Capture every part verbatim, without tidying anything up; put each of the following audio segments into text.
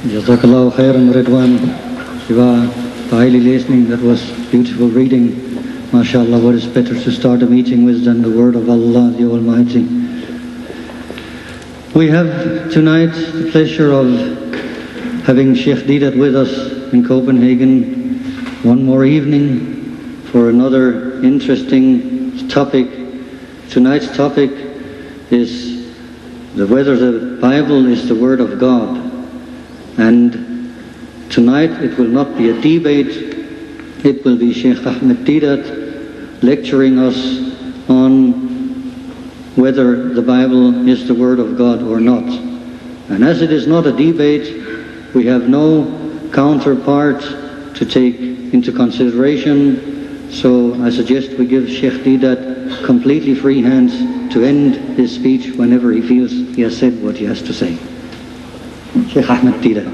Jazakallahu khairan Ridwan, Shiva, the highly listening, that was beautiful reading. MashaAllah, what is better to start a meeting with than the word of Allah, the Almighty. We have tonight the pleasure of having Sheikh Deedat with us in Copenhagen one more evening for another interesting topic. Tonight's topic is the, whether the Bible is the Word of God. And tonight it will not be a debate, it will be Sheikh Ahmed Deedat lecturing us on whether the Bible is the Word of God or not. And as it is not a debate, we have no counterpart to take into consideration, so I suggest we give Sheikh Deedat completely free hands to end his speech whenever he feels he has said what he has to say. Sheikh Ahmed Deedat.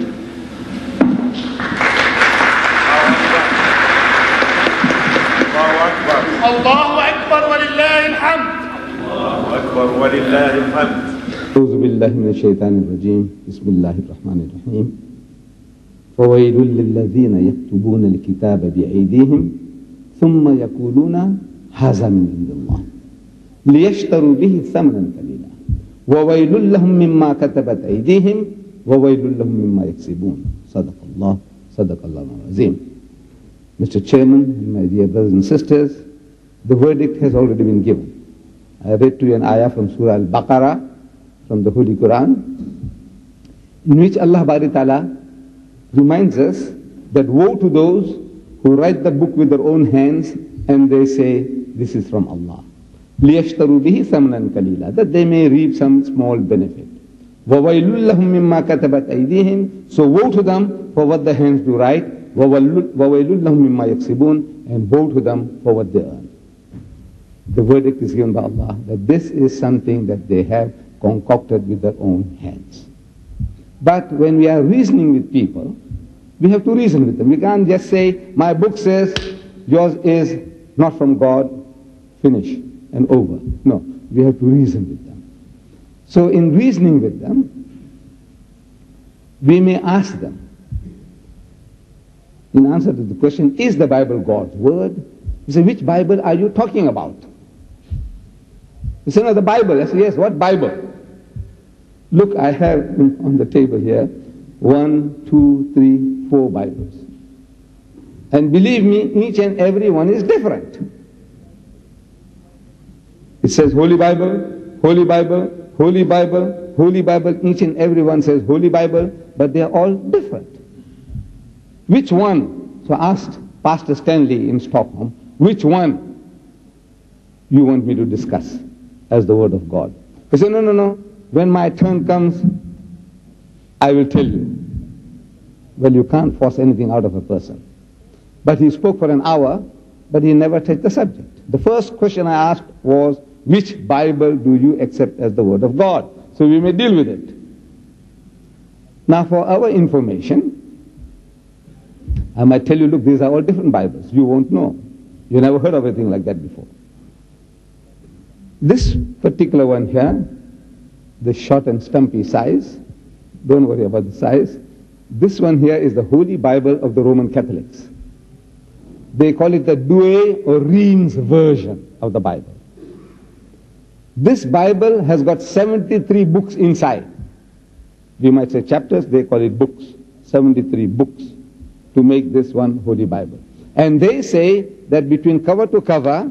Allahu Akbar wa lillahi alhamd. أعوذ بالله من الشيطان الرجيم بسم الله الرحمن الرحيم فويل للذين يكتبون الكتاب بأيديهم ثم يقولون هذا من عند الله ليشتروا به ثمنا قليلا وويل لهم مما كتبت أيديهم وويل لهم مما يكسبون صدق الله صدق الله العظيم. Mister Chairman, my dear brothers and sisters, the verdict has already been given. I read to you an ayah from Surah Al-Baqarah, from the Holy Quran, in which Allah Bari Ta'ala reminds us that woe to those who write the book with their own hands and they say, this is from Allah. لِيَشْتَرُوا بِهِ ثَمْنًا قَلِيلًا, that they may reap some small benefit. وَوَيْلُ لَهُمْ مِمَّا كَتَبَتْ أَيْدِيهِمْ, so woe to them for what their hands do write. وَوَيْلُ لَهُمْ مِمَّا يَكْسِبُونَ, and woe to them for what they earn. The verdict is given by Allah that this is something that they have concocted with their own hands. But when we are reasoning with people, we have to reason with them. We can't just say, my book says, yours is not from God, finish and over. No, we have to reason with them. So in reasoning with them, we may ask them, in answer to the question, is the Bible God's word? We say, which Bible are you talking about? He said, no, the Bible. I said, yes, what Bible? Look, I have on the table here, one, two, three, four Bibles. And believe me, each and every one is different. It says Holy Bible, Holy Bible, Holy Bible, Holy Bible. Each and every one says Holy Bible, but they are all different. Which one? So I asked Pastor Stanley in Stockholm, which one you want me to discuss as the Word of God? He said, no, no, no, when my turn comes, I will tell you. Well, you can't force anything out of a person. But he spoke for an hour, but he never touched the subject. The first question I asked was, which Bible do you accept as the Word of God? So we may deal with it. Now, for our information, I might tell you, look, these are all different Bibles. You won't know. You never heard of anything like that before. This particular one here, the short and stumpy size, don't worry about the size. This one here is the Holy Bible of the Roman Catholics. They call it the Douay or Rheims version of the Bible. This Bible has got seventy-three books inside. We might say chapters, they call it books. seventy-three books to make this one Holy Bible. And they say that between cover to cover,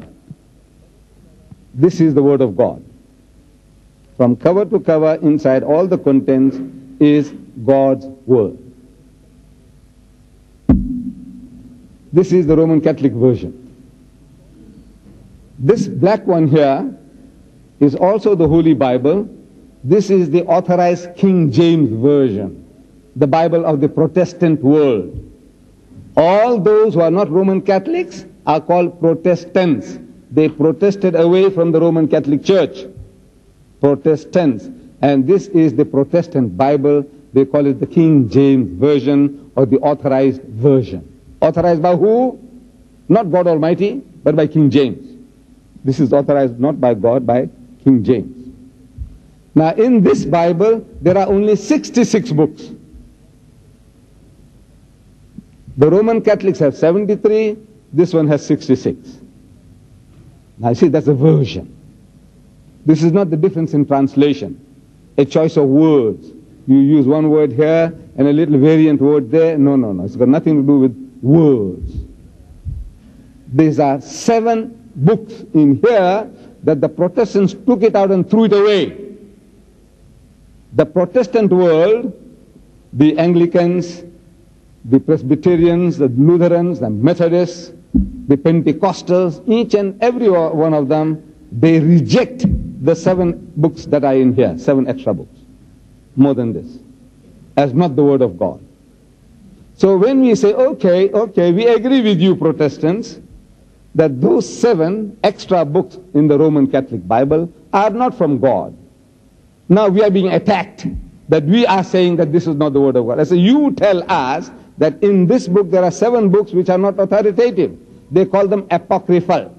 this is the Word of God. From cover to cover, inside all the contents is God's Word. This is the Roman Catholic version. This black one here is also the Holy Bible. This is the authorized King James version, the Bible of the Protestant world. All those who are not Roman Catholics are called Protestants. They protested away from the Roman Catholic Church. Protestants. And this is the Protestant Bible. They call it the King James Version or the Authorized Version. Authorized by who? Not God Almighty, but by King James. This is authorized not by God, by King James. Now in this Bible, there are only sixty-six books. The Roman Catholics have seventy-three, this one has sixty-six. Now you see, that's a version. This is not the difference in translation, a choice of words. You use one word here and a little variant word there. No, no, no, it's got nothing to do with words. These are seven books in here that the Protestants took it out and threw it away. The Protestant world, the Anglicans, the Presbyterians, the Lutherans, the Methodists, the Pentecostals, each and every one of them, they reject the seven books that are in here, seven extra books, more than this, as not the Word of God. So when we say, okay, okay, we agree with you Protestants, that those seven extra books in the Roman Catholic Bible are not from God. Now we are being attacked that we are saying that this is not the Word of God. I say, you tell us that in this book there are seven books which are not authoritative. They call them apocryphal.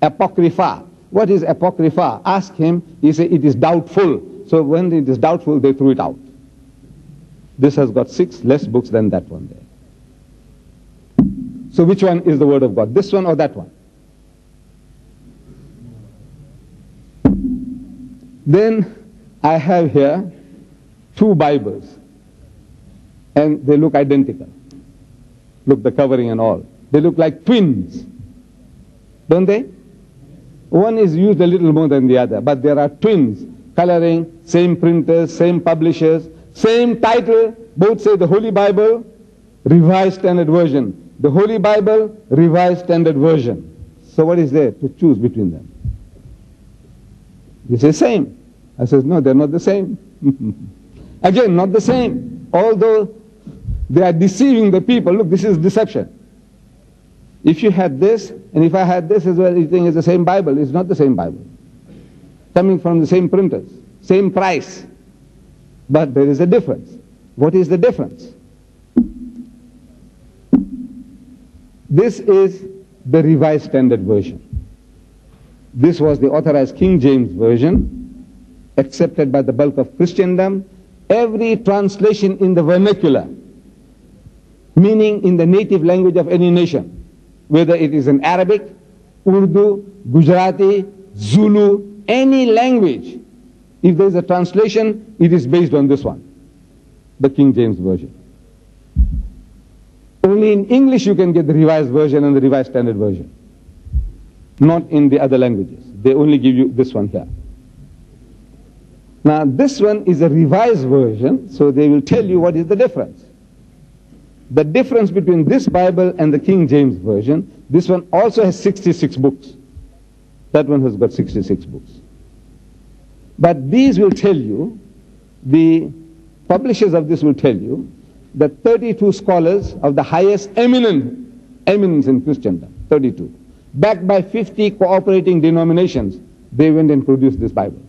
Apocrypha. What is apocrypha? Ask him. He said it is doubtful. So when it is doubtful, they threw it out. This has got six less books than that one there. So which one is the Word of God? This one or that one? Then I have here two Bibles, and they look identical. Look, the covering and all. They look like twins, don't they? One is used a little more than the other, but there are twins, coloring, same printers, same publishers, same title, both say the Holy Bible, Revised Standard Version. The Holy Bible, Revised Standard Version. So what is there to choose between them? You say same. I says, no, they're not the same. Again, not the same, although they are deceiving the people. Look, this is deception. If you had this, and if I had this as well, you think it's the same Bible. It's not the same Bible. Coming from the same printers, same price. But there is a difference. What is the difference? This is the Revised Standard Version. This was the authorized King James Version, accepted by the bulk of Christendom. Every translation in the vernacular, meaning in the native language of any nation, whether it is in Arabic, Urdu, Gujarati, Zulu, any language, if there is a translation, it is based on this one, the King James Version. Only in English you can get the Revised Version and the Revised Standard Version, not in the other languages. They only give you this one here. Now this one is a Revised Version, so they will tell you what is the difference. The difference between this Bible and the King James Version, this one also has sixty-six books. That one has got sixty-six books. But these will tell you, the publishers of this will tell you, that thirty-two scholars of the highest eminent, eminence in Christendom, thirty-two, backed by fifty cooperating denominations, they went and produced this Bible.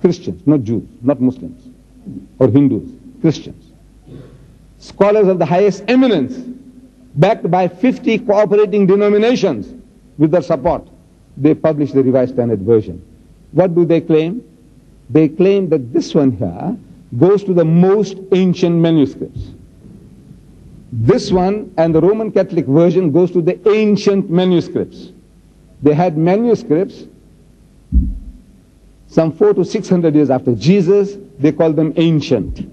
Christians, not Jews, not Muslims, or Hindus, Christians. Scholars of the highest eminence, backed by fifty cooperating denominations with their support, they published the Revised Standard Version. What do they claim? They claim that this one here goes to the most ancient manuscripts. This one and the Roman Catholic Version goes to the ancient manuscripts. They had manuscripts some four to six hundred years after Jesus. They call them ancient.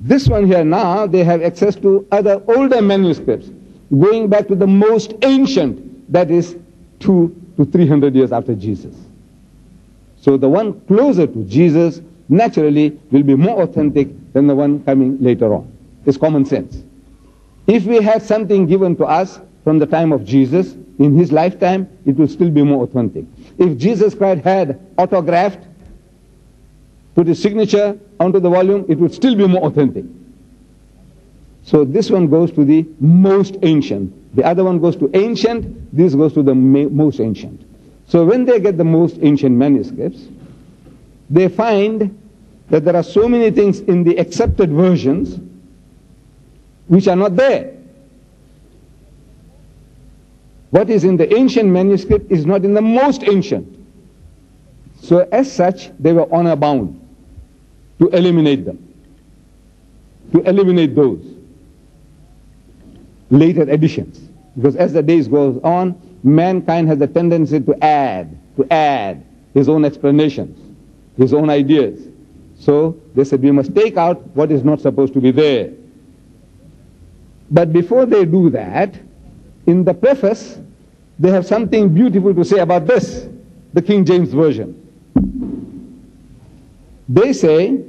This one here now, they have access to other older manuscripts going back to the most ancient, that is two to three hundred years after Jesus. So the one closer to Jesus naturally will be more authentic than the one coming later on. It's common sense. If we had something given to us from the time of Jesus, in his lifetime, it will still be more authentic. If Jesus Christ had autographed, put his signature onto the volume, it would still be more authentic. So this one goes to the most ancient. The other one goes to ancient, this goes to the most ancient. So when they get the most ancient manuscripts, they find that there are so many things in the accepted versions which are not there. What is in the ancient manuscript is not in the most ancient. So as such, they were honor bound to eliminate them, to eliminate those. later additions. Because as the days goes on, mankind has a tendency to add, to add his own explanations, his own ideas. So they said, we must take out what is not supposed to be there. But before they do that, in the preface, they have something beautiful to say about this, the King James Version. They say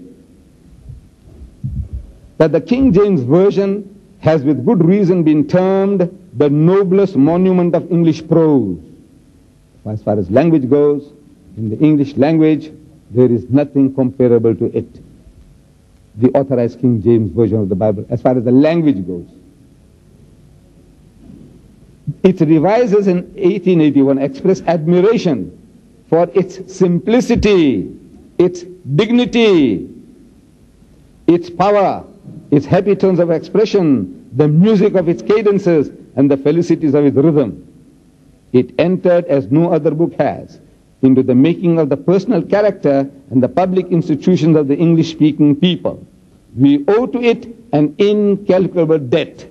that the King James Version has with good reason been termed the noblest monument of English prose. As far as language goes, in the English language, there is nothing comparable to it. The authorized King James Version of the Bible, as far as the language goes. Its revises in eighteen eighty-one express admiration for its simplicity, its dignity, its power, its happy tones of expression, the music of its cadences, and the felicities of its rhythm. It entered, as no other book has, into the making of the personal character and the public institutions of the English-speaking people. We owe to it an incalculable debt.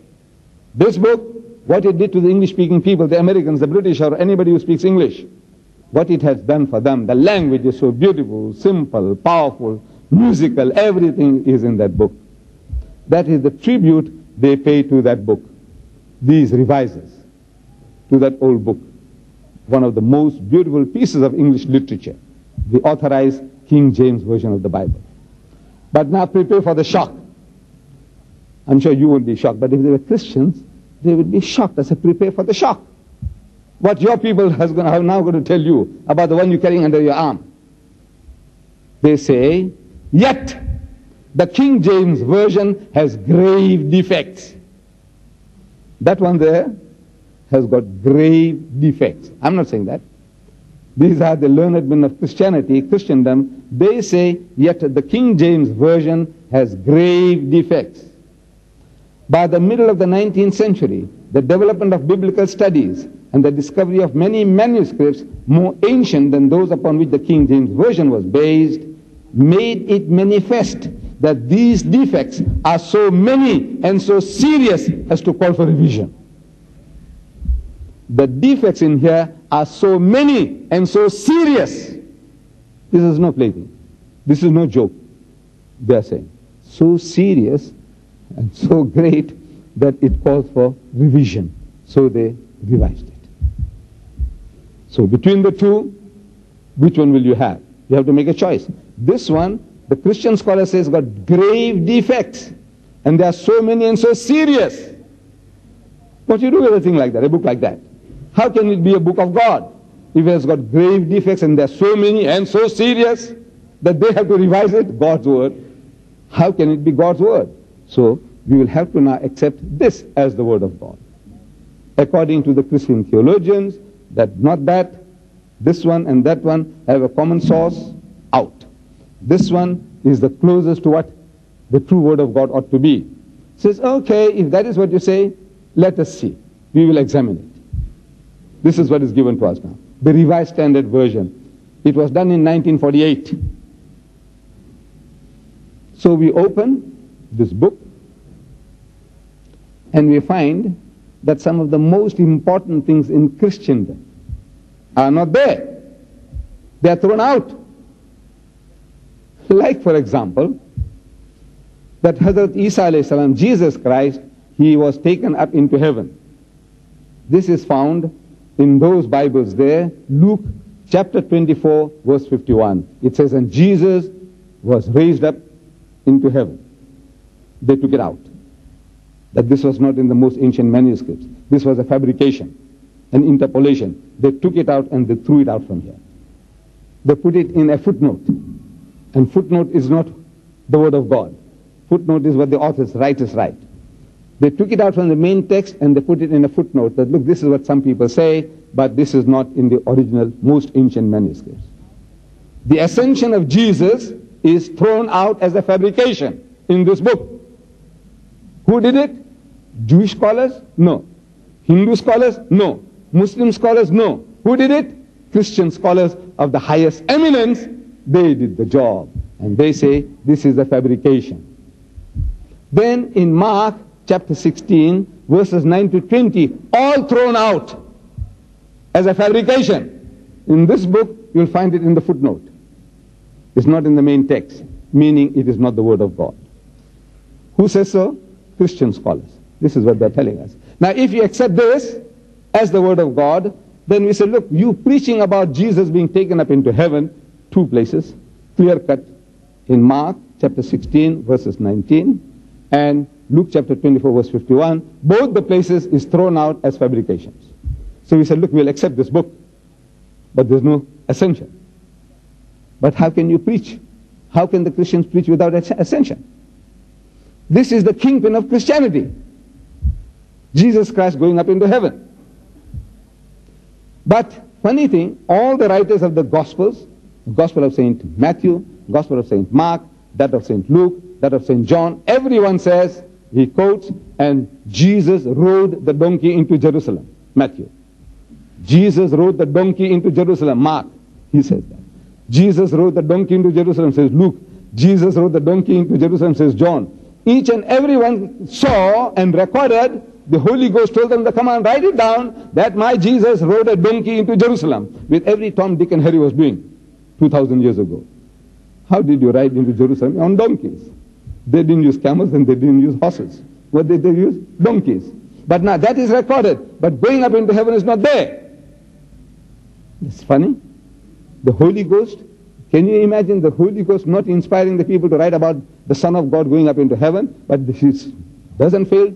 This book, what it did to the English-speaking people, the Americans, the British, or anybody who speaks English, what it has done for them. The language is so beautiful, simple, powerful, musical, everything is in that book. That is the tribute they pay to that book, these revisers, to that old book. One of the most beautiful pieces of English literature, the authorized King James Version of the Bible. But now prepare for the shock. I'm sure you won't be shocked, but if they were Christians, they would be shocked. I said, prepare for the shock. What your people has gonna, are now going to tell you about the one you're carrying under your arm. They say, yet the King James Version has grave defects. That one there has got grave defects. I'm not saying that. These are the learned men of Christianity, Christendom. They say, yet the King James Version has grave defects. By the middle of the nineteenth century, the development of biblical studies and the discovery of many manuscripts more ancient than those upon which the King James Version was based made it manifest that these defects are so many and so serious as to call for revision. The defects in here are so many and so serious. This is no plaything. This is no joke. They are saying, so serious and so great that it calls for revision. So they revised it. So between the two, which one will you have? You have to make a choice. This one, the Christian scholar says, got grave defects, and there are so many and so serious. What do you do with a thing like that, a book like that? How can it be a book of God if it has got grave defects and there are so many and so serious that they have to revise it? God's word. How can it be God's word? So we will have to now accept this as the word of God. According to the Christian theologians, that not that, this one and that one have a common source, out. This one is the closest to what the true word of God ought to be. It says, okay, if that is what you say, let us see. We will examine it. This is what is given to us now. The Revised Standard Version. It was done in nineteen forty-eight. So we open this book, and we find that some of the most important things in Christendom are not there. They are thrown out. Like, for example, that Hazrat Isa alayhi salam, Jesus Christ, he was taken up into heaven. This is found in those Bibles there, Luke chapter twenty-four, verse fifty-one. It says, and Jesus was raised up into heaven. They took it out. That this was not in the most ancient manuscripts. This was a fabrication, an interpolation. They took it out and they threw it out from here. They put it in a footnote. And footnote is not the word of God. Footnote is what the authors, writers write. They took it out from the main text and they put it in a footnote that, look, this is what some people say, but this is not in the original, most ancient manuscripts. The ascension of Jesus is thrown out as a fabrication in this book. Who did it? Jewish scholars? No. Hindu scholars? No. Muslim scholars? No. Who did it? Christian scholars of the highest eminence. They did the job. And they say, this is a fabrication. Then in Mark chapter sixteen, verses nine to twenty, all thrown out as a fabrication. In this book, you'll find it in the footnote. It's not in the main text, meaning it is not the word of God. Who says so? Christian scholars. This is what they're telling us. Now, if you accept this as the word of God, then we say, look, you preaching about Jesus being taken up into heaven, two places, clear cut, in Mark chapter sixteen, verses nineteen, and Luke chapter twenty-four, verse fifty-one, both the places is thrown out as fabrications. So we said, look, we'll accept this book, but there's no ascension. But how can you preach? How can the Christians preach without ascension? This is the kingpin of Christianity. Jesus Christ going up into heaven. But funny thing, all the writers of the Gospels, the Gospel of Saint Matthew, Gospel of Saint Mark, that of Saint Luke, that of Saint John, everyone says, he quotes, and Jesus rode the donkey into Jerusalem, Matthew. Jesus rode the donkey into Jerusalem, Mark, he says that. Jesus rode the donkey into Jerusalem, says Luke. Jesus rode the donkey into Jerusalem, says John. Each and everyone saw and recorded. The Holy Ghost told them to come and write it down that my Jesus rode a donkey into Jerusalem, with every Tom, Dick and Harry was doing two thousand years ago. How did you ride into Jerusalem? On donkeys. They didn't use camels and they didn't use horses. What did they use? Donkeys. But now that is recorded. But going up into heaven is not there. It's funny. The Holy Ghost, can you imagine the Holy Ghost not inspiring the people to write about the Son of God going up into heaven? But this doesn't fail.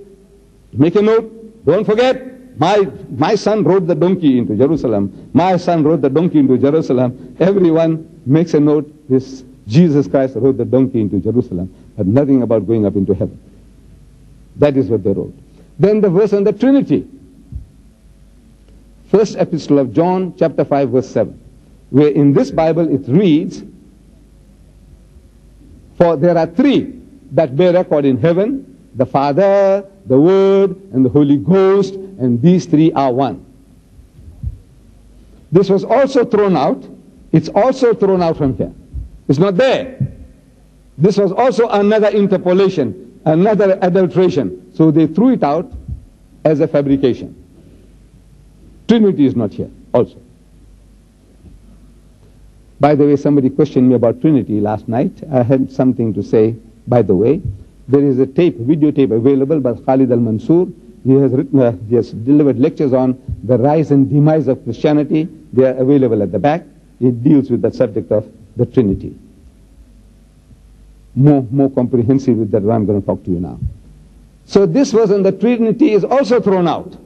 Make a note, don't forget, my, my son rode the donkey into Jerusalem. My son rode the donkey into Jerusalem. Everyone makes a note, this Jesus Christ rode the donkey into Jerusalem, but nothing about going up into heaven. That is what they wrote. Then the verse on the Trinity. First Epistle of John, chapter five, verse seven, where in this Bible it reads, for there are three that bear record in heaven, the Father, the Word, and the Holy Ghost, and these three are one. This was also thrown out. It's also thrown out from here. It's not there. This was also another interpolation, another adulteration. So they threw it out as a fabrication. Trinity is not here also. By the way, somebody questioned me about Trinity last night. I had something to say, by the way. There is a tape, videotape available by Khalid al-Mansur. He has written, uh, he has delivered lectures on the rise and demise of Christianity. They are available at the back. It deals with the subject of the Trinity. More, more comprehensive with that I'm going to talk to you now. So this verse on the Trinity is also thrown out.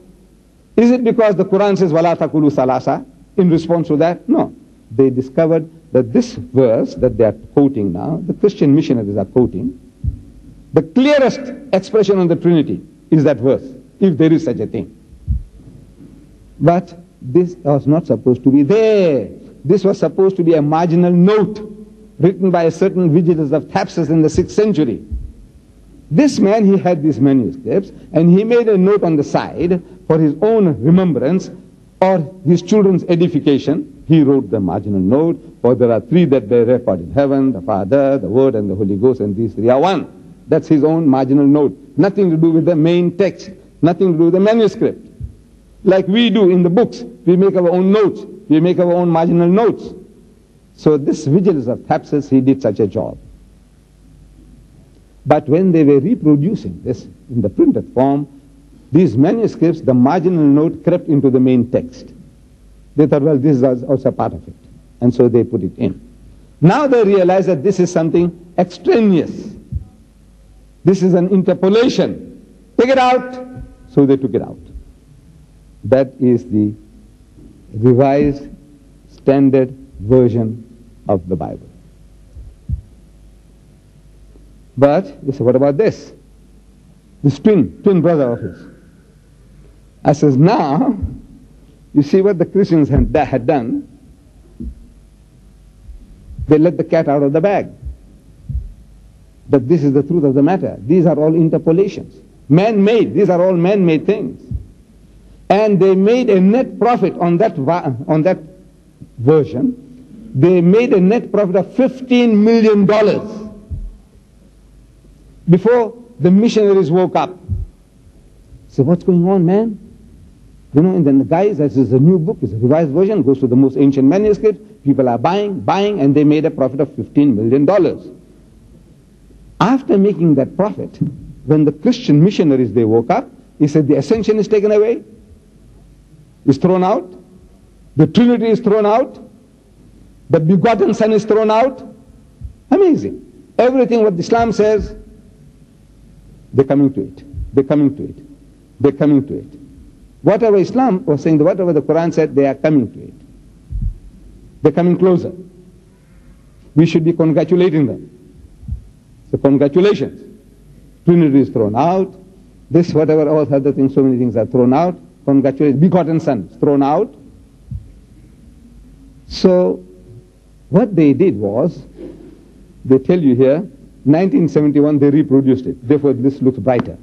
Is it because the Quran says, Wala taqulu salasa? In response to that? No. They discovered that this verse that they are quoting now, the Christian missionaries are quoting, the clearest expression on the Trinity is that verse, if there is such a thing. But this was not supposed to be there. This was supposed to be a marginal note written by a certain Vigilius of Thapsus in the sixth century. This man, he had these manuscripts, and he made a note on the side for his own remembrance or his children's edification. He wrote the marginal note, for there are three that bear record in heaven, the Father, the Word, and the Holy Ghost, and these three are one. That's his own marginal note. Nothing to do with the main text. Nothing to do with the manuscript. Like we do in the books. We make our own notes. We make our own marginal notes. So this Vigilius of Thapsus, he did such a job. But when they were reproducing this in the printed form, these manuscripts, the marginal note crept into the main text. They thought, well, this is also part of it. And so they put it in. Now they realize that this is something extraneous. This is an interpolation. Take it out. So they took it out. That is the Revised Standard Version of the Bible. But you say, what about this? This twin, twin brother of his. I says, now, you see what the Christians had, had done. They let the cat out of the bag. But this is the truth of the matter. These are all interpolations. Man-made. These are all man-made things. And they made a net profit on that, on that version. They made a net profit of fifteen million dollars before the missionaries woke up So what's going on, man? You know, and then the guys, this is a new book, it's a revised version, goes to the most ancient manuscript, people are buying, buying, and they made a profit of fifteen million dollars. After making that profit, when the Christian missionaries, they woke up, he said the ascension is taken away, is thrown out, the Trinity is thrown out, the begotten Son is thrown out. Amazing. Everything what Islam says, they're coming to it, they're coming to it, they're coming to it. Whatever Islam was saying, whatever the Quran said, they are coming to it. They're coming closer. We should be congratulating them. So congratulations. Trinity is thrown out. This, whatever, all other things, so many things are thrown out. Congratulations. Begotten Son is thrown out. So what they did was, they tell you here, nineteen seventy-one they reproduced it. Therefore this looks brighter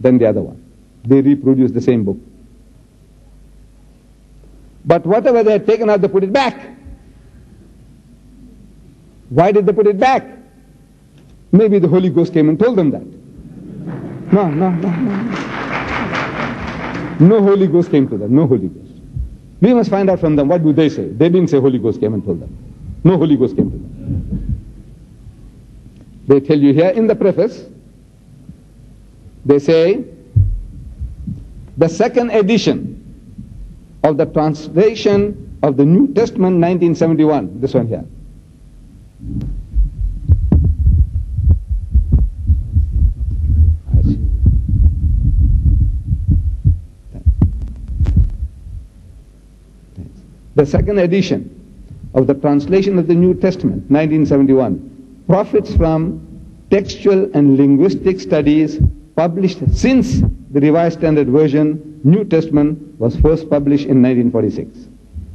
than the other one. They reproduced the same book. But whatever they had taken out, they put it back. Why did they put it back? Maybe the Holy Ghost came and told them that. No, no, no, no. No Holy Ghost came to them, no Holy Ghost. We must find out from them, what do they say? They didn't say Holy Ghost came and told them. No Holy Ghost came to them. They tell you here in the preface, they say, the second edition of the translation of the New Testament, nineteen seventy-one, this one here. The second edition of the translation of the New Testament, nineteen seventy-one, profits from textual and linguistic studies published since the Revised Standard Version, New Testament, was first published in nineteen forty-six.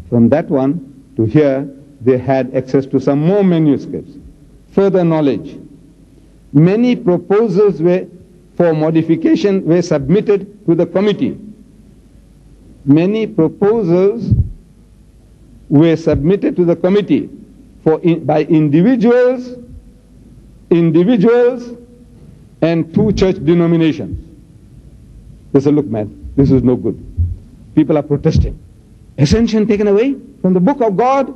From that one to here, they had access to some more manuscripts. Further knowledge. Many proposals were, for modification were submitted to the committee. Many proposals were submitted to the committee for in, by individuals, individuals, and two church denominations. They said, look man, this is no good. People are protesting. Ascension taken away from the book of God?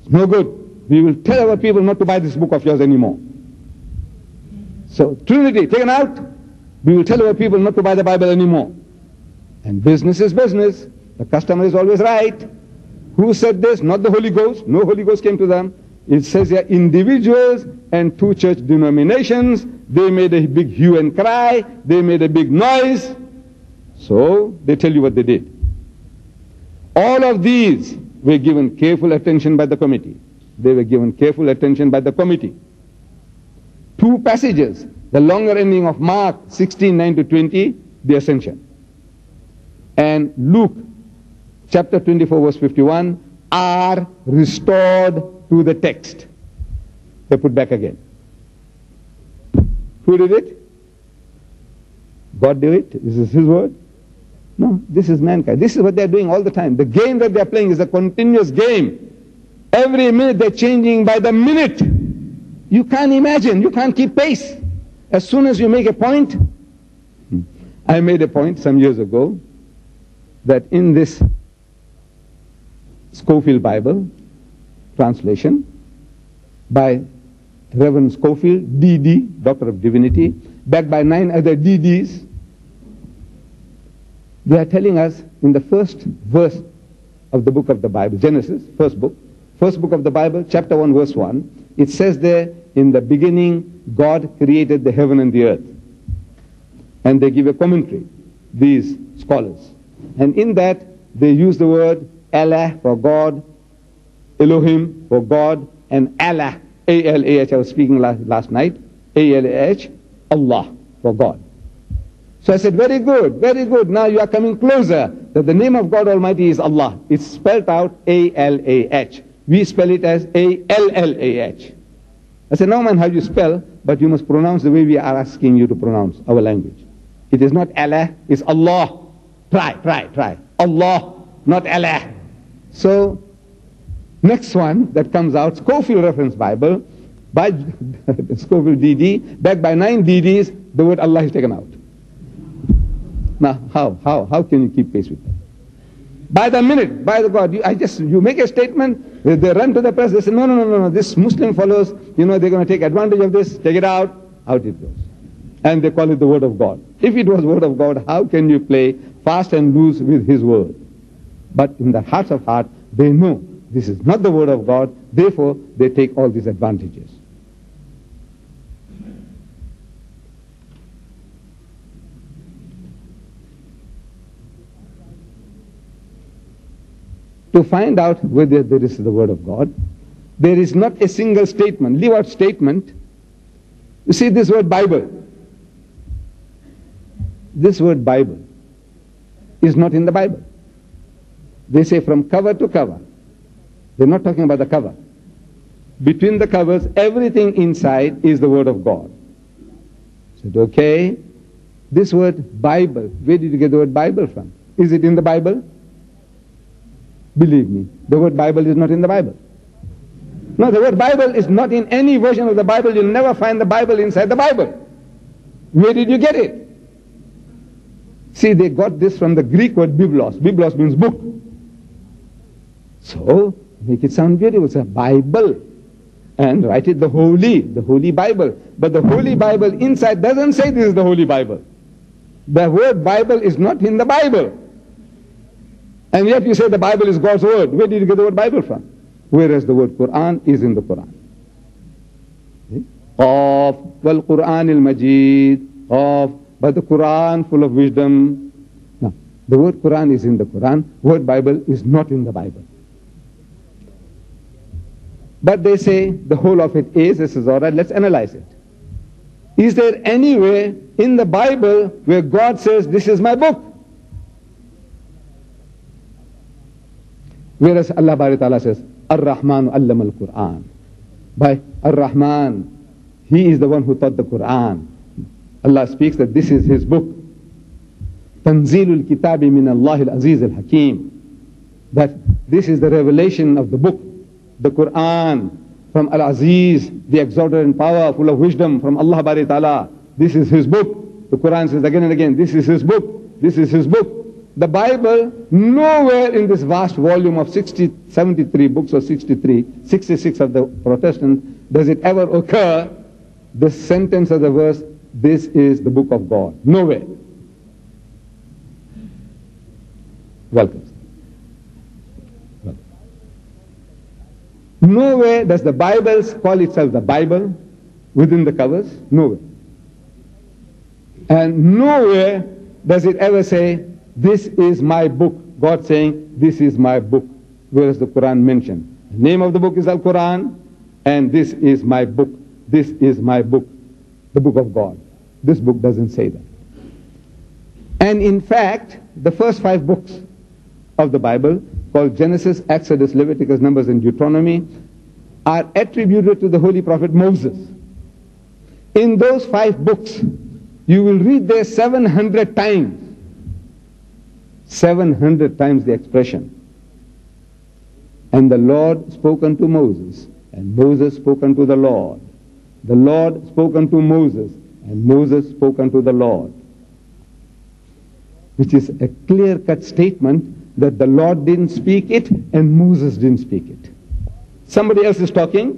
It's no good. We will tell our people not to buy this book of yours anymore. So Trinity taken out, we will tell our people not to buy the Bible anymore. And business is business. The customer is always right. Who said this? Not the Holy Ghost. No Holy Ghost came to them. It says here, individuals and two church denominations, they made a big hue and cry, they made a big noise. So, they tell you what they did. All of these were given careful attention by the committee. They were given careful attention by the committee. Two passages, the longer ending of Mark sixteen nine to twenty, the ascension. And Luke chapter twenty-four, verse fifty-one, are restored to the text. They put back again. Who did it? God did it? This is his word? No, this is mankind. This is what they're doing all the time. The game that they're playing is a continuous game. Every minute they're changing by the minute. You can't imagine. You can't keep pace. As soon as you make a point, I made a point some years ago that in this Scofield Bible translation by Reverend Scofield, D D, Doctor of Divinity, backed by nine other D Ds. They are telling us in the first verse of the book of the Bible, Genesis, first book, first book of the Bible, chapter one, verse one, it says there, in the beginning, God created the heaven and the earth. And they give a commentary, these scholars. And in that, they use the word Allah for God, Elohim for God, and Allah, A L A H, I was speaking last, last night, A L A H, Allah for God. So I said, very good, very good, now you are coming closer, that the name of God Almighty is Allah. It's spelled out A L A H. We spell it as A L L A H. I said, no man, how you spell, but you must pronounce the way we are asking you to pronounce our language. It is not Allah, it's Allah. Try, try, try. Allah, not Allah. So, next one that comes out, Scofield Reference Bible, by Scofield D D, backed by nine D Ds, the word Allah is taken out. Now, how? How? How can you keep pace with them? By the minute, by the God, you, I just, you make a statement, they, they run to the press, they say, no, no, no, no, no, this Muslim follows, you know, they're going to take advantage of this, take it out, out it goes. And they call it the word of God. If it was word of God, how can you play fast and loose with his word? But in the hearts of heart, they know this is not the word of God, therefore they take all these advantages. To find out whether there is the word of God, there is not a single statement. Leave out statement. You see this word Bible. This word Bible is not in the Bible. They say from cover to cover. They're not talking about the cover. Between the covers, everything inside is the word of God. I said, okay, this word Bible, where did you get the word Bible from? Is it in the Bible? Believe me, the word Bible is not in the Bible. No, the word Bible is not in any version of the Bible. You'll never find the Bible inside the Bible. Where did you get it? See, they got this from the Greek word biblos. Biblos means book. So, make it sound beautiful. It's a Bible. And write it the Holy, the Holy Bible. But the Holy Bible inside doesn't say this is the Holy Bible. The word Bible is not in the Bible. And yet you say the Bible is God's word. Where did you get the word Bible from? Whereas the word Quran is in the Quran. Qaf, wal Quran al-Majid, Qaf, but the Quran full of wisdom. Now, the word Quran is in the Quran, word Bible is not in the Bible. But they say the whole of it is, this is all right, let's analyze it. Is there anywhere in the Bible where God says, this is my book? Whereas Allah Bari Ta'ala says, Ar-Rahman allama al-Quran. By Ar-Rahman, He is the one who taught the Quran. Allah speaks that this is His book. Tanzilul kitabi min Allahil Aziz al-Hakim. That this is the revelation of the book, the Quran, from Al-Aziz, the exalted and power, full of wisdom, from Allah Bari Ta'ala. This is His book. The Quran says again and again, this is His book, this is His book. The Bible, nowhere in this vast volume of sixty, seventy-three books or sixty-three, sixty-six of the Protestant, does it ever occur, the sentence of the verse, this is the book of God. Nowhere. Welcome. Welcome. Nowhere does the Bible call itself the Bible within the covers. Nowhere. And nowhere does it ever say, this is my book. God saying, this is my book. Whereas the Quran mentioned, the name of the book is Al-Quran, and this is my book. This is my book. The book of God. This book doesn't say that. And in fact, the first five books of the Bible, called Genesis, Exodus, Leviticus, Numbers, and Deuteronomy, are attributed to the Holy Prophet Moses. In those five books, you will read there seven hundred times. seven hundred times the expression. And the Lord spoke unto Moses, and Moses spoke unto the Lord. The Lord spoke unto Moses, and Moses spoke unto the Lord. Which is a clear-cut statement that the Lord didn't speak it, and Moses didn't speak it. Somebody else is talking.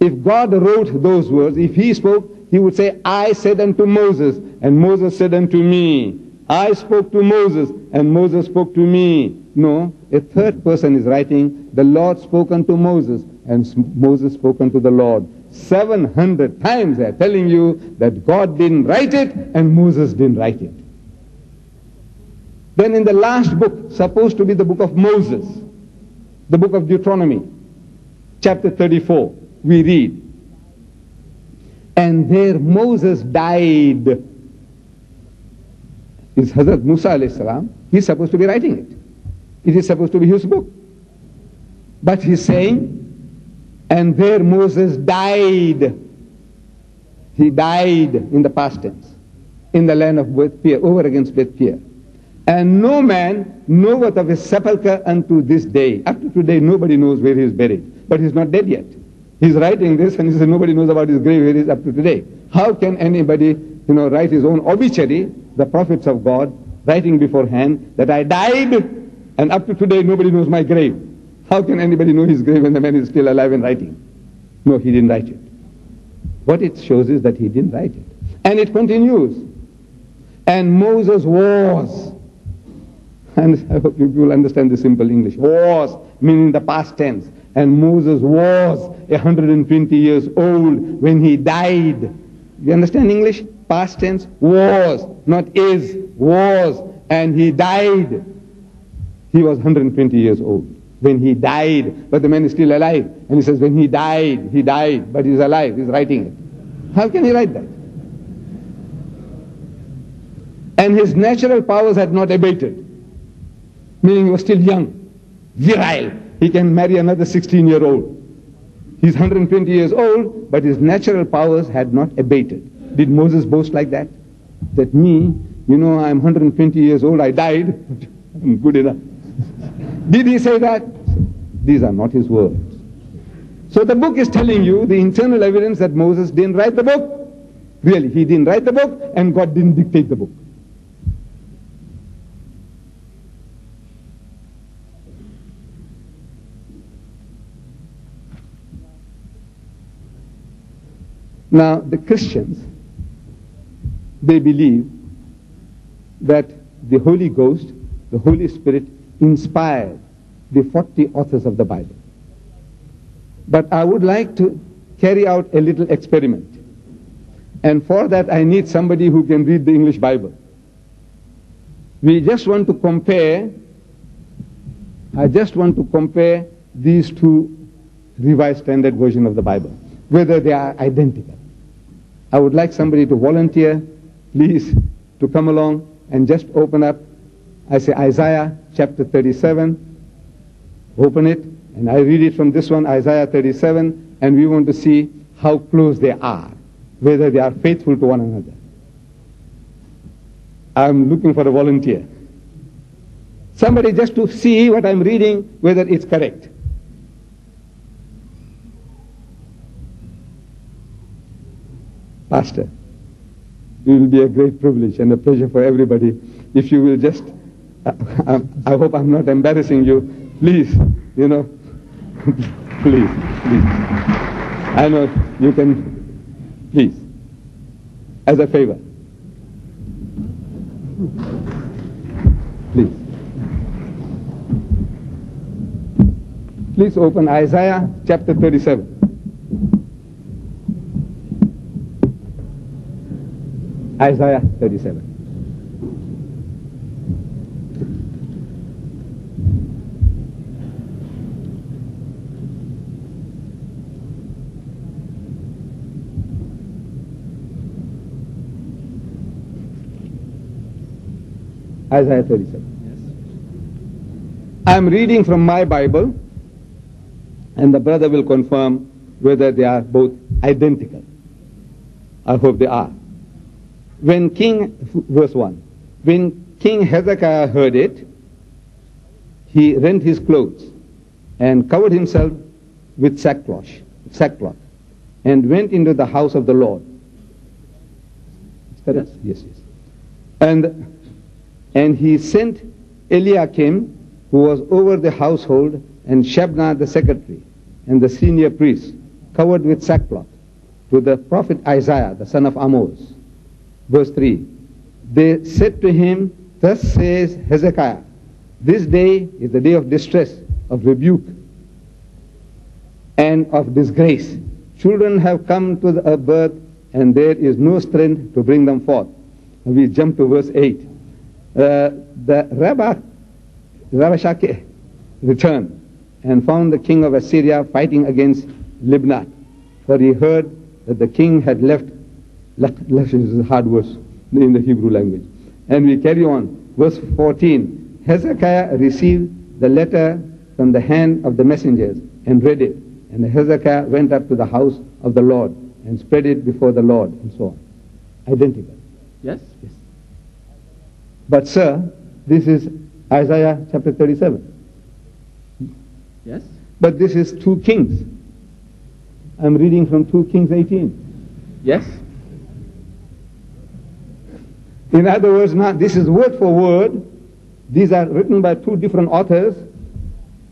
If God wrote those words, if He spoke, He would say, I said unto Moses, and Moses said unto me. I spoke to Moses, and Moses spoke to me. No, a third person is writing, the Lord spoke unto Moses, and Moses spoke unto the Lord. seven hundred times they are telling you that God didn't write it, and Moses didn't write it. Then in the last book, supposed to be the book of Moses, the book of Deuteronomy, chapter thirty-four, we read, and there Moses died. Is Hazrat Musa alayhi salam, he's supposed to be writing it. It is supposed to be his book. But he's saying, and there Moses died. He died in the past tense, in the land of Beth Peor, over against Beth Peor. And no man knoweth of his sepulchre unto this day. Up to today, nobody knows where he is buried. But he's not dead yet. He's writing this and he says, nobody knows about his grave where he is up to today. How can anybody you know, write his own obituary, the prophets of God, writing beforehand that I died and up to today nobody knows my grave. How can anybody know his grave when the man is still alive and writing? No, he didn't write it. What it shows is that he didn't write it. And it continues. And Moses was, and I hope you will understand the simple English, was, meaning the past tense. And Moses was one hundred twenty years old when he died. You understand English? Past tense, was, not is, was. And he died. He was one hundred twenty years old when he died. But the man is still alive. And he says, when he died, he died, but he's alive, he's writing it. How can he write that? And his natural powers had not abated. Meaning he was still young, virile. He can marry another sixteen-year-old. He's one hundred twenty years old, but his natural powers had not abated. Did Moses boast like that? That me, you know, I'm one hundred twenty years old, I died, I'm good enough. Did he say that? These are not his words. So the book is telling you the internal evidence that Moses didn't write the book. Really, he didn't write the book, and God didn't dictate the book. Now, the Christians, they believe that the Holy Ghost, the Holy Spirit, inspired the forty authors of the Bible. But I would like to carry out a little experiment. And for that, I need somebody who can read the English Bible. We just want to compare, I just want to compare these two Revised Standard Version of the Bible, whether they are identical. I would like somebody to volunteer, please, to come along and just open up. I say Isaiah chapter thirty-seven, open it, and I read it from this one, Isaiah thirty-seven, and we want to see how close they are, whether they are faithful to one another. I'm looking for a volunteer. Somebody just to see what I'm reading, whether it's correct. Pastor, it will be a great privilege and a pleasure for everybody if you will just, uh, I, I hope I'm not embarrassing you, please, you know, please, please. I know you can, please, as a favor, please. Please open Isaiah chapter thirty-seven. Isaiah thirty-seven. Isaiah thirty-seven. Yes. I'm reading from my Bible, and the brother will confirm whether they are both identical. I hope they are. When King, verse one, when King Hezekiah heard it, he rent his clothes and covered himself with sackcloth, sackcloth, and went into the house of the Lord. Yes, yes. yes. And, and he sent Eliakim, who was over the household, and Shebna the secretary, and the senior priest, covered with sackcloth, to the prophet Isaiah, the son of Amoz. Verse three, they said to him, thus says Hezekiah, this day is the day of distress, of rebuke, and of disgrace. Children have come to the birth, and there is no strength to bring them forth. We jump to verse eight. Uh, the Rabba, Rabashakeh returned, and found the king of Assyria fighting against Libnah, for he heard that the king had left. Lash is a hard word in the Hebrew language. And we carry on. Verse fourteen. Hezekiah received the letter from the hand of the messengers and read it. And Hezekiah went up to the house of the Lord and spread it before the Lord and so on. Identical. Yes? Yes. But sir, this is Isaiah chapter thirty-seven. Yes? But this is two Kings. I'm reading from two Kings eighteen. Yes? In other words, now this is word for word. These are written by two different authors,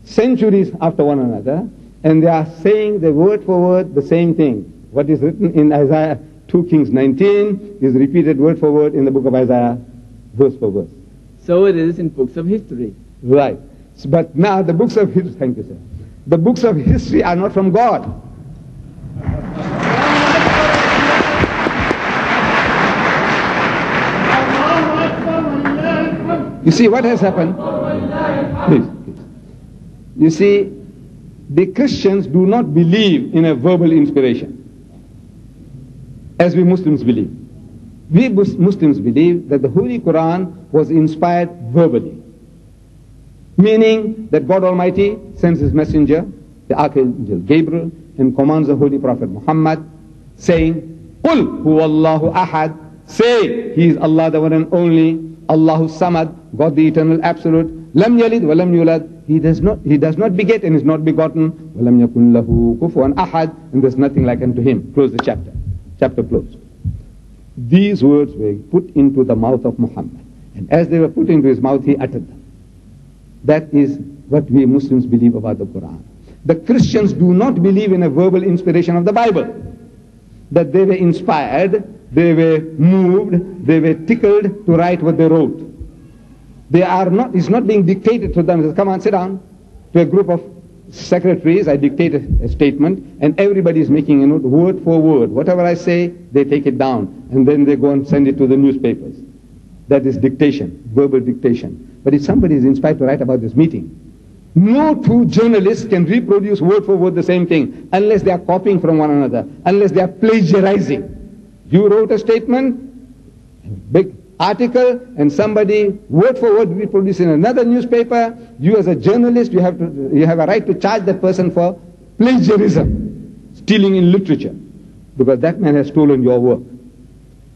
centuries after one another, and they are saying the word for word the same thing. What is written in Isaiah two Kings nineteen is repeated word for word in the book of Isaiah, verse for verse. So it is in books of history. Right. But now the books of history, thank you, sir. The books of history are not from God. You see what has happened? Please, please. You see, the Christians do not believe in a verbal inspiration as we Muslims believe. We Muslims believe that the Holy Quran was inspired verbally, meaning that God Almighty sends His messenger, the Archangel Gabriel, and commands the Holy Prophet Muhammad, saying, "Qul huwallahu ahad." Say, He is Allah, the one and only. Allahu Samad, God the Eternal Absolute. Lam yalid wa lam yulad. He does not, he does not beget and is not begotten. Wa lam yakun lahu kufuwan ahad. And there's nothing like unto Him. Close the chapter. Chapter closed. These words were put into the mouth of Muhammad. And as they were put into his mouth, he uttered them. That is what we Muslims believe about the Quran. The Christians do not believe in a verbal inspiration of the Bible. That they were inspired, they were moved, they were tickled to write what they wrote. They are not, it's not being dictated to them. It says, come on, sit down. To a group of secretaries, I dictate a statement, and everybody is making a note, word for word. Whatever I say, they take it down, and then they go and send it to the newspapers. That is dictation, verbal dictation. But if somebody is inspired to write about this meeting, no two journalists can reproduce word for word the same thing, unless they are copying from one another, unless they are plagiarizing. You wrote a statement, a big article, and somebody word for word reproduced in another newspaper. You as a journalist, you have to, you have a right to charge that person for plagiarism, stealing in literature, because that man has stolen your work.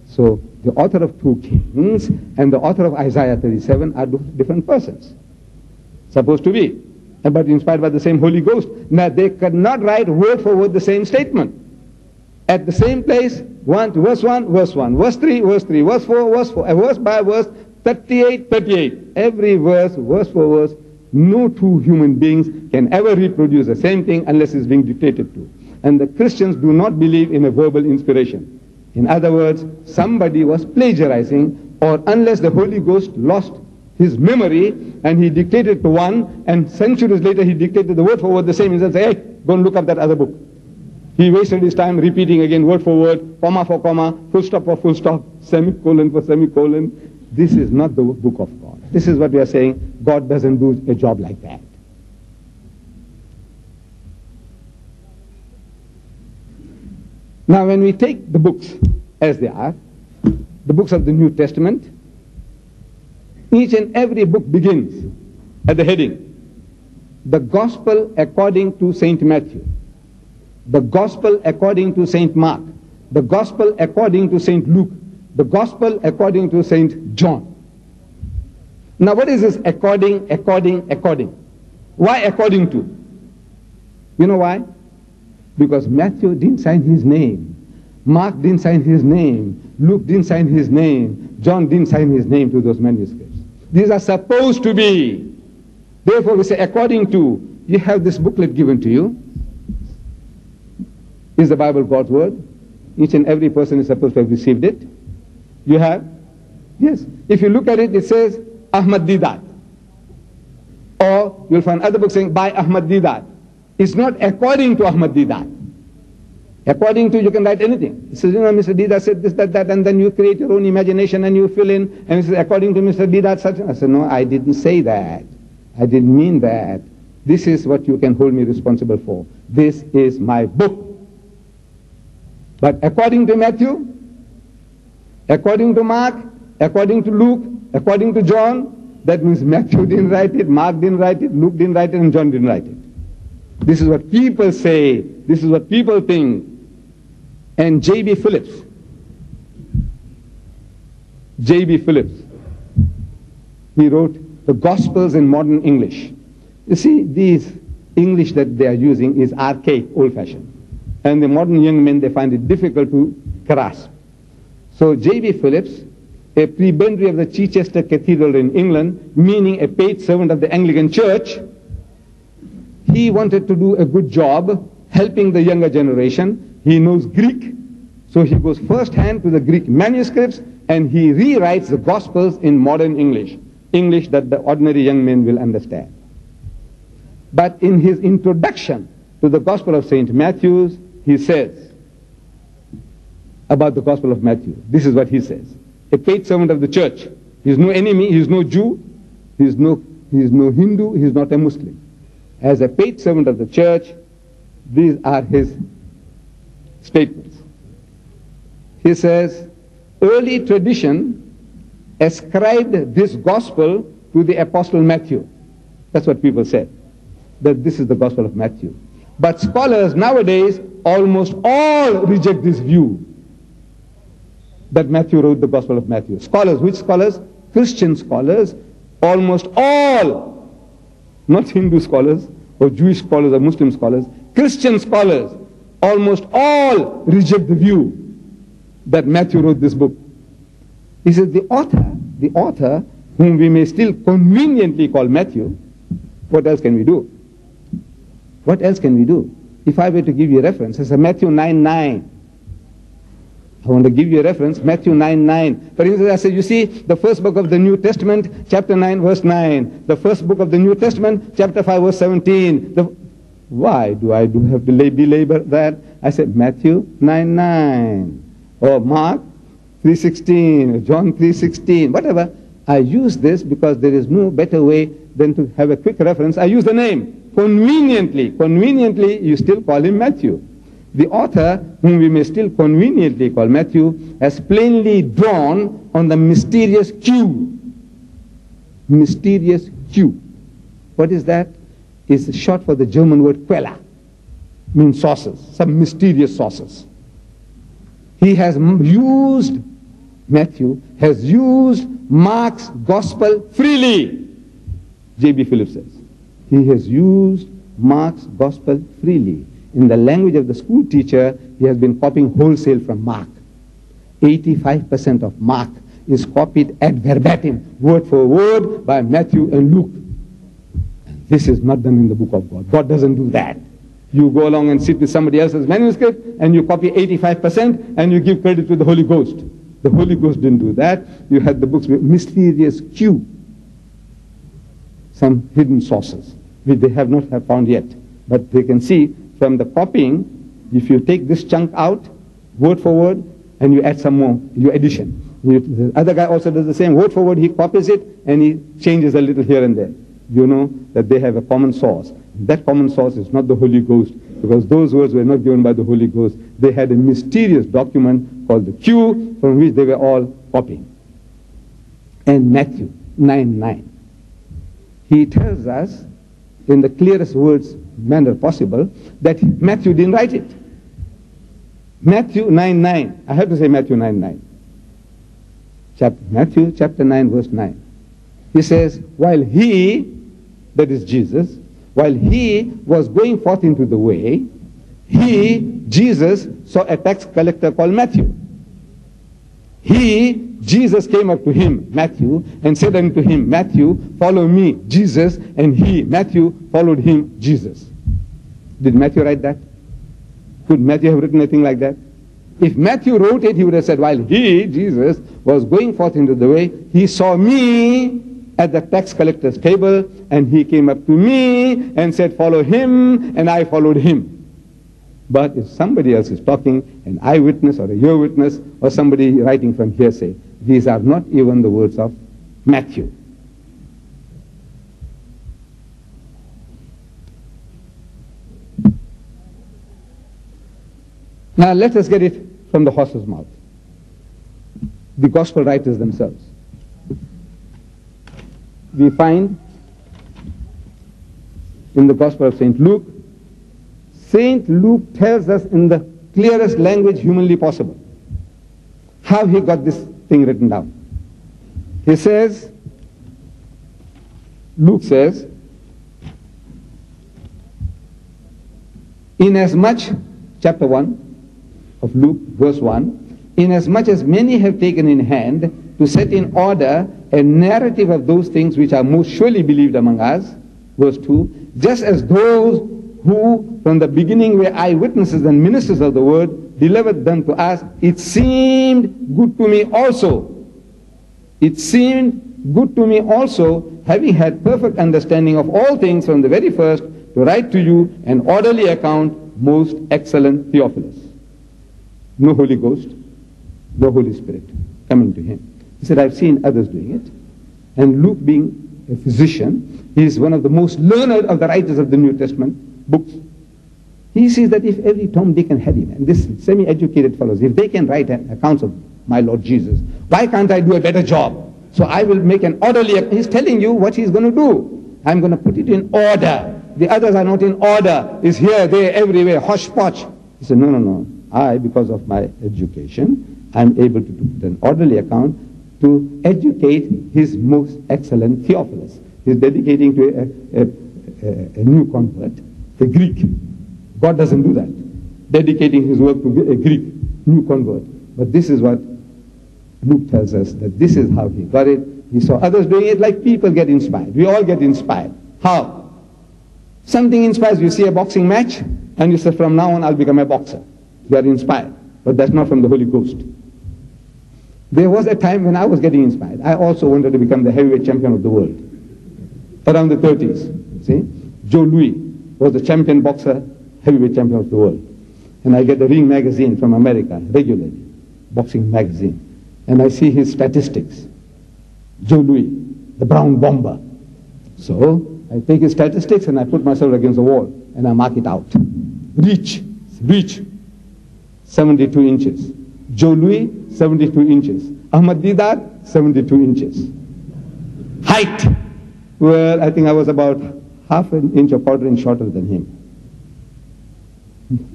So the author of two Kings and the author of Isaiah thirty-seven are different persons, supposed to be, but inspired by the same Holy Ghost. Now they could not write word for word the same statement. At the same place, one, verse one, verse one, verse three, verse three, verse four, verse four, verse by verse, thirty-eight, thirty-eight. Every verse, verse for verse, no two human beings can ever reproduce the same thing unless it's being dictated to. And the Christians do not believe in a verbal inspiration. In other words, somebody was plagiarizing, or unless the Holy Ghost lost his memory and he dictated to one, and centuries later he dictated the word for word the same, and said, hey, go and look up that other book. He wasted his time repeating again word for word, comma for comma, full stop for full stop, semicolon for semicolon. This is not the book of God. This is what we are saying. God doesn't do a job like that. Now when we take the books as they are, the books of the New Testament, each and every book begins at the heading, the Gospel according to Saint Matthew. The Gospel according to Saint Mark, the Gospel according to Saint Luke, the Gospel according to Saint John. Now what is this according, according, according? Why according to? You know why? Because Matthew didn't sign his name, Mark didn't sign his name, Luke didn't sign his name, John didn't sign his name to those manuscripts. These are supposed to be. Therefore we say according to. You have this booklet given to you. Is the Bible God's word? Each and every person is supposed to have received it. You have? Yes. If you look at it, it says Ahmed Deedat. Or you'll find other books saying by Ahmed Deedat. It's not according to Ahmed Deedat. According to, you can write anything. It says, you know, Mister Deedat said this, that, that, and then you create your own imagination and you fill in, and it says, according to Mister Deedat, such. I said, no, I didn't say that. I didn't mean that. This is what you can hold me responsible for. This is my book. But according to Matthew, according to Mark, according to Luke, according to John, that means Matthew didn't write it, Mark didn't write it, Luke didn't write it, and John didn't write it. This is what people say. This is what people think. And J B Phillips, J B Phillips, he wrote the Gospels in modern English. You see, these English that they are using is archaic, old-fashioned. And the modern young men, they find it difficult to grasp. So J B Phillips a prebendary of the Chichester Cathedral in England, meaning a paid servant of the Anglican Church. He wanted to do a good job helping the younger generation. He knows Greek, so he goes firsthand to the Greek manuscripts and he rewrites the Gospels in modern English, English that the ordinary young men will understand. But in his introduction to the Gospel of Saint Matthew's, he says about the Gospel of Matthew, this is what he says. A paid servant of the church. He is no enemy, he is no Jew, he is no, he is no Hindu, he is not a Muslim. As a paid servant of the church, these are his statements. He says, early tradition ascribed this gospel to the apostle Matthew. That's what people said, that this is the gospel of Matthew. But scholars nowadays almost all reject this view that Matthew wrote the Gospel of Matthew. Scholars, which scholars? Christian scholars, almost all, not Hindu scholars or Jewish scholars or Muslim scholars, Christian scholars, almost all reject the view that Matthew wrote this book. He says the author, the author whom we may still conveniently call Matthew, what else can we do? What else can we do? If I were to give you a reference, it's a Matthew nine nine. I want to give you a reference, Matthew nine nine. For instance, I say, you see, the first book of the New Testament, chapter nine, verse nine. The first book of the New Testament, chapter five, verse seventeen. The, why do I do have to belabor that? I said, Matthew nine nine. Or Mark three sixteen, or John three sixteen, whatever. I use this because there is no better way than to have a quick reference. I use the name. Conveniently, conveniently, you still call him Matthew. The author, whom we may still conveniently call Matthew, has plainly drawn on the mysterious Q. Mysterious Q. What is that? It's short for the German word Quella, means sources, some mysterious sources. He has used, Matthew has used Mark's gospel freely, J B Phillips says. He has used Mark's gospel freely. In the language of the school teacher, he has been copying wholesale from Mark. eighty-five percent of Mark is copied ad verbatim, word for word, by Matthew and Luke. And this is not done in the book of God. God doesn't do that. You go along and sit with somebody else's manuscript, and you copy eighty-five percent, and you give credit to the Holy Ghost. The Holy Ghost didn't do that. You had the books with mysterious Q, some hidden sources, which they have not have found yet, but they can see. From the copying, if you take this chunk out, word for word, and you add some more, your addition. You, the other guy also does the same, word for word, he copies it, and he changes a little here and there. You know that they have a common source. That common source is not the Holy Ghost, because those words were not given by the Holy Ghost. They had a mysterious document called the Q, from which they were all copying. And Matthew nine nine. He tells us, in the clearest words manner possible, that Matthew didn't write it. Matthew nine nine. I have to say Matthew nine nine. Matthew chapter nine verse nine. He says, while he, that is Jesus, while he was going forth into the way, he, Jesus, saw a tax collector called Matthew. He, Jesus, came up to him, Matthew, and said unto him, Matthew, follow me, Jesus, and he, Matthew, followed him, Jesus. Did Matthew write that? Could Matthew have written anything like that? If Matthew wrote it, he would have said, while he, Jesus, was going forth into the way, he saw me at the tax collector's table, and he came up to me and said, follow him, and I followed him. But if somebody else is talking, an eyewitness or a ear witness, or somebody writing from hearsay, these are not even the words of Matthew. Now let us get it from the horse's mouth. The gospel writers themselves. We find in the Gospel of Saint Luke, Saint Luke tells us in the clearest language humanly possible how he got this thing written down. He says, Luke says, inasmuch, chapter one of Luke, verse one, inasmuch as many have taken in hand to set in order a narrative of those things which are most surely believed among us, verse two, just as those who from the beginning were eyewitnesses and ministers of the word delivered them to us. It seemed good to me also, it seemed good to me also, having had perfect understanding of all things from the very first, to write to you an orderly account, most excellent Theophilus. No Holy Ghost, no Holy Spirit coming to him. He said, I've seen others doing it. And Luke, being a physician, he is one of the most learned of the writers of the New Testament books. He sees that if every Tom, Dick and Harry, and this semi-educated fellows, if they can write accounts of my Lord Jesus, why can't I do a better job? So I will make an orderly account. He's telling you what he's going to do. I'm going to put it in order. The others are not in order. It's here, there, everywhere, hosh-posh. He said, no, no, no. I, because of my education, I'm able to do an orderly account to educate his most excellent Theophilus. He's dedicating to a, a, a, a new convert, a Greek. God doesn't do that. Dedicating his work to a Greek, new convert. But this is what Luke tells us, that this is how he got it. He saw others doing it like people get inspired. We all get inspired. How? Something inspires you. See a boxing match, and you say, from now on, I'll become a boxer. You are inspired, but that's not from the Holy Ghost. There was a time when I was getting inspired. I also wanted to become the heavyweight champion of the world. Around the thirties, see? Joe Louis was the champion boxer, heavyweight champion of the world. And I get the Ring magazine from America regularly, boxing magazine. And I see his statistics. Joe Louis, the brown bomber. So I take his statistics and I put myself against the wall and I mark it out. Reach, reach. seventy-two inches. Joe Louis, seventy-two inches. Ahmed Deedat, seventy-two inches. Height. Well, I think I was about half an inch or quarter inch shorter than him.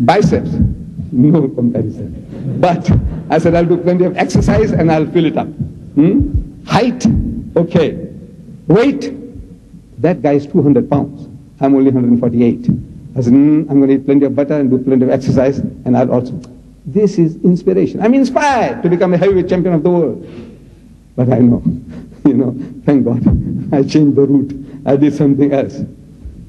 Biceps, no comparison. But I said, I'll do plenty of exercise and I'll fill it up. Hmm? Height, okay. Weight, that guy is two hundred pounds. I'm only one hundred forty-eight. I said, mm, I'm going to eat plenty of butter and do plenty of exercise and I'll also... This is inspiration. I'm inspired to become a heavyweight champion of the world. But I know, you know, thank God, I changed the route. I did something else.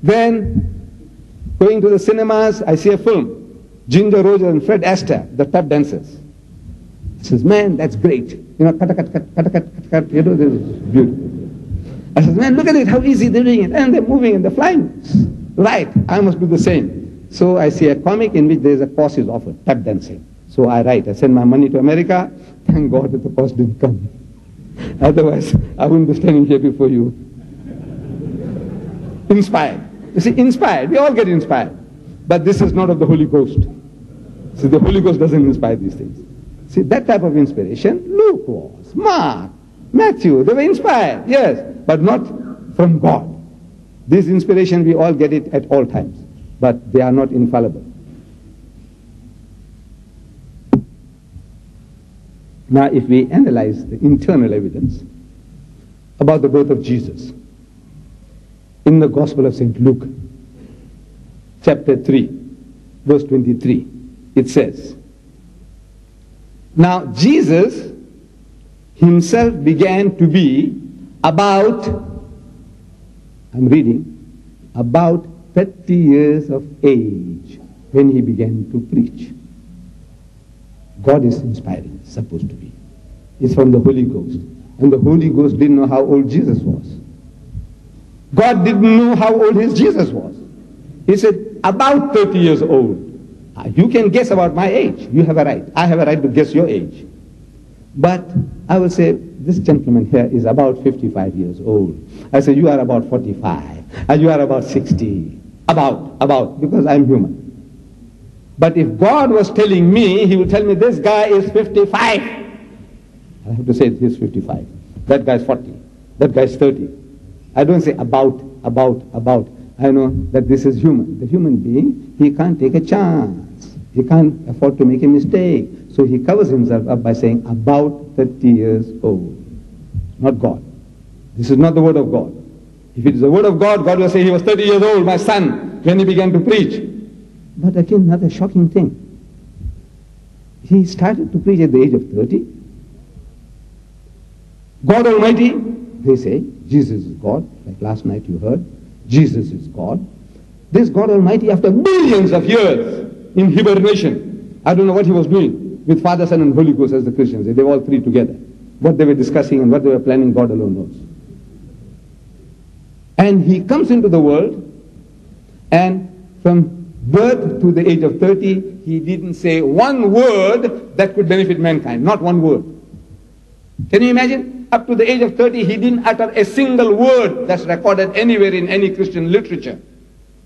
Then, going to the cinemas, I see a film. Ginger Rogers and Fred Astaire, the tap dancers. I says, man, that's great. You know, cut, cut, cut, cut, cut, cut, cut. You know, this is beautiful. I says, man, look at it, how easy they're doing it. And they're moving and they're flying. Right, I must do the same. So I see a comic in which there is a course is offered, tap dancing. So I write, I send my money to America, thank God that the course didn't come. Otherwise, I wouldn't be standing here before you. Inspired. You see, inspired. We all get inspired. But this is not of the Holy Ghost. See, the Holy Ghost doesn't inspire these things. See, that type of inspiration, Luke was, Mark, Matthew, they were inspired, yes, but not from God. This inspiration, we all get it at all times. But they are not infallible. Now, if we analyze the internal evidence about the birth of Jesus in the Gospel of Saint Luke, chapter three, verse twenty-three, it says, now Jesus himself began to be about, I'm reading, about thirty years of age when he began to preach. God is inspiring, it's supposed to be. It's from the Holy Ghost. And the Holy Ghost didn't know how old Jesus was. God didn't know how old his Jesus was. He said, about thirty years old. You can guess about my age. You have a right. I have a right to guess your age. But I will say, this gentleman here is about fifty-five years old. I say, you are about forty-five. And you are about sixty. About, about, because I'm human. But if God was telling me, he will tell me this guy is fifty-five. I have to say he's fifty-five. That guy's forty. That guy's thirty. I don't say about, about, about. I know that this is human. The human being, he can't take a chance. He can't afford to make a mistake. So he covers himself up by saying about thirty years old. Not God. This is not the word of God. If it is the word of God, God will say he was thirty years old, my son, when he began to preach. But again, another shocking thing. He started to preach at the age of thirty. God Almighty, they say, Jesus is God, like last night you heard, Jesus is God. This God Almighty, after millions of years in hibernation, I don't know what he was doing with Father, Son, and Holy Ghost as the Christians. They were all three together. What they were discussing and what they were planning, God alone knows. And he comes into the world, and from birth to the age of thirty, he didn't say one word that could benefit mankind. Not one word. Can you imagine? Up to the age of thirty, he didn't utter a single word that's recorded anywhere in any Christian literature.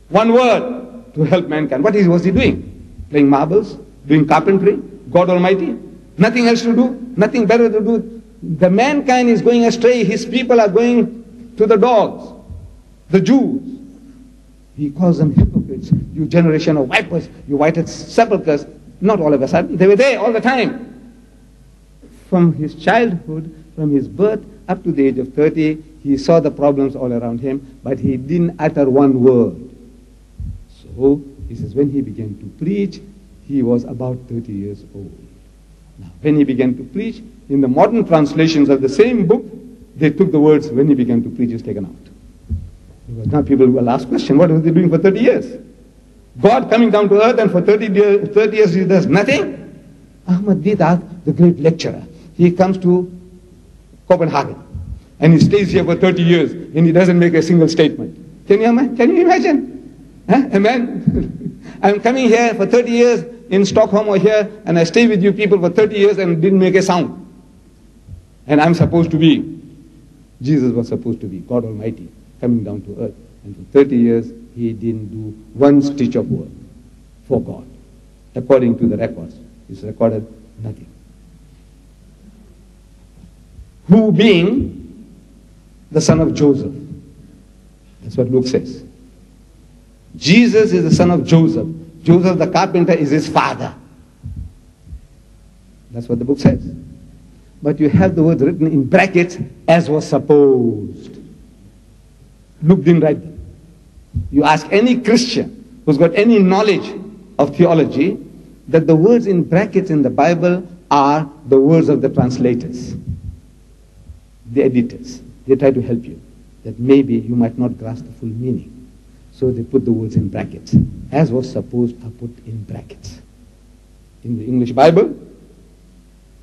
One word to help mankind. What was he doing? Playing marbles? Doing carpentry? God Almighty? Nothing else to do? Nothing better to do? The mankind is going astray. His people are going to the dogs. The Jews. He calls them hypocrites. You generation of vipers. You whited sepulchres. Not all of a sudden. They were there all the time. From his childhood, from his birth up to the age of thirty, he saw the problems all around him, but he didn't utter one word. So, he says, when he began to preach, he was about thirty years old. Now, when he began to preach, in the modern translations of the same book, they took the words, when he began to preach, is taken out. Because now people will ask question, what was he doing for thirty years? God coming down to earth, and for thirty, thirty years he does nothing? Ahmed Deedat, the great lecturer, he comes to Copenhagen, and he stays here for thirty years, and he doesn't make a single statement. Can you, can you imagine? Huh? A man, I'm coming here for thirty years in Stockholm or here, and I stay with you people for thirty years and didn't make a sound. And I'm supposed to be, Jesus was supposed to be, God Almighty, coming down to earth. And for thirty years, he didn't do one stitch of work for God. According to the records, it's recorded nothing. Who being the son of Joseph. That's what Luke says. Jesus is the son of Joseph. Joseph the carpenter is his father. That's what the book says. But you have the word written in brackets, as was supposed. Luke didn't write them. You ask any Christian who's got any knowledge of theology that the words in brackets in the Bible are the words of the translators, the editors. They try to help you, that maybe you might not grasp the full meaning. So they put the words in brackets. As was supposed, are put in brackets. In the English Bible,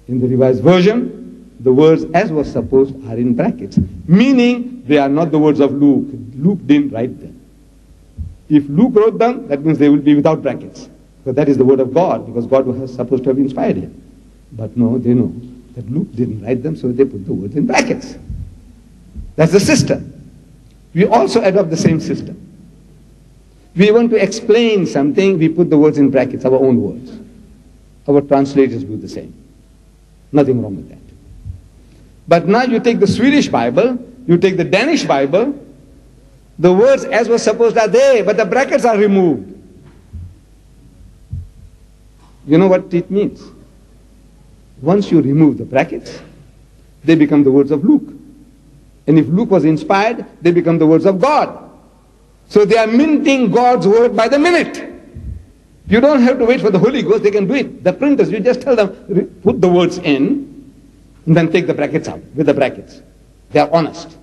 in the Revised Version, the words as was supposed are in brackets. Meaning, they are not the words of Luke. Luke didn't write them. If Luke wrote them, that means they will be without brackets. Because that is the word of God, because God was supposed to have inspired him. But no, they know that Luke didn't write them, so they put the words in brackets. That's the system. We also adopt the same system. We want to explain something, we put the words in brackets, our own words. Our translators do the same. Nothing wrong with that. But now you take the Swedish Bible, you take the Danish Bible, the words as was supposed are there, but the brackets are removed. You know what it means? Once you remove the brackets, they become the words of Luke. And if Luke was inspired, they become the words of God. So they are minting God's word by the minute. You don't have to wait for the Holy Ghost, they can do it. The printers, you just tell them, put the words in, and then take the brackets out, with the brackets. They are honest.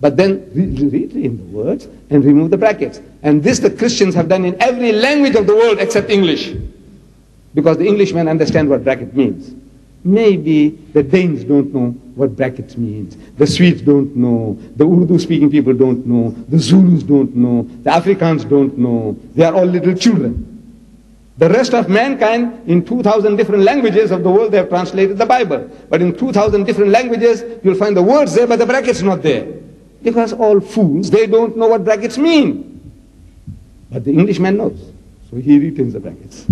But then read in the words and remove the brackets. And this the Christians have done in every language of the world except English. Because the Englishmen understand what bracket means. Maybe the Danes don't know what brackets means. The Swedes don't know. The Urdu-speaking people don't know. The Zulus don't know. The Afrikaners don't know. They are all little children. The rest of mankind, in two thousand different languages of the world, they have translated the Bible. But in two thousand different languages, you'll find the words there, but the brackets not there. Because all fools, they don't know what brackets mean. But the Englishman knows. So he retains the brackets.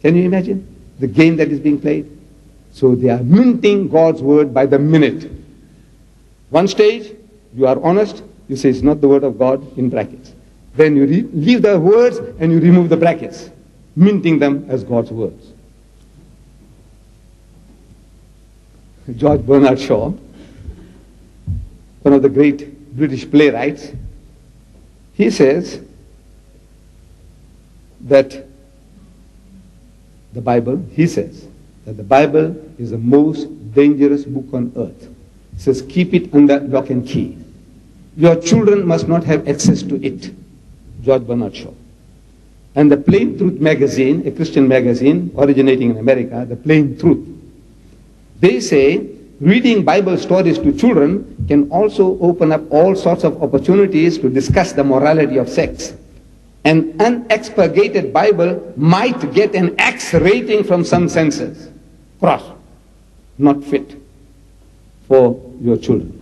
Can you imagine the game that is being played? So they are minting God's word by the minute. One stage, you are honest, you say it's not the word of God in brackets. Then you leave the words and you remove the brackets, minting them as God's words. George Bernard Shaw, one of the great British playwrights, he says that the Bible, he says, that the Bible is the most dangerous book on earth. It says, keep it under lock and key. Your children must not have access to it. George Bernard Shaw. And the Plain Truth magazine, a Christian magazine originating in America, the Plain Truth, they say reading Bible stories to children can also open up all sorts of opportunities to discuss the morality of sex. An unexpurgated Bible might get an X rating from some censors. Cross. Not fit for your children.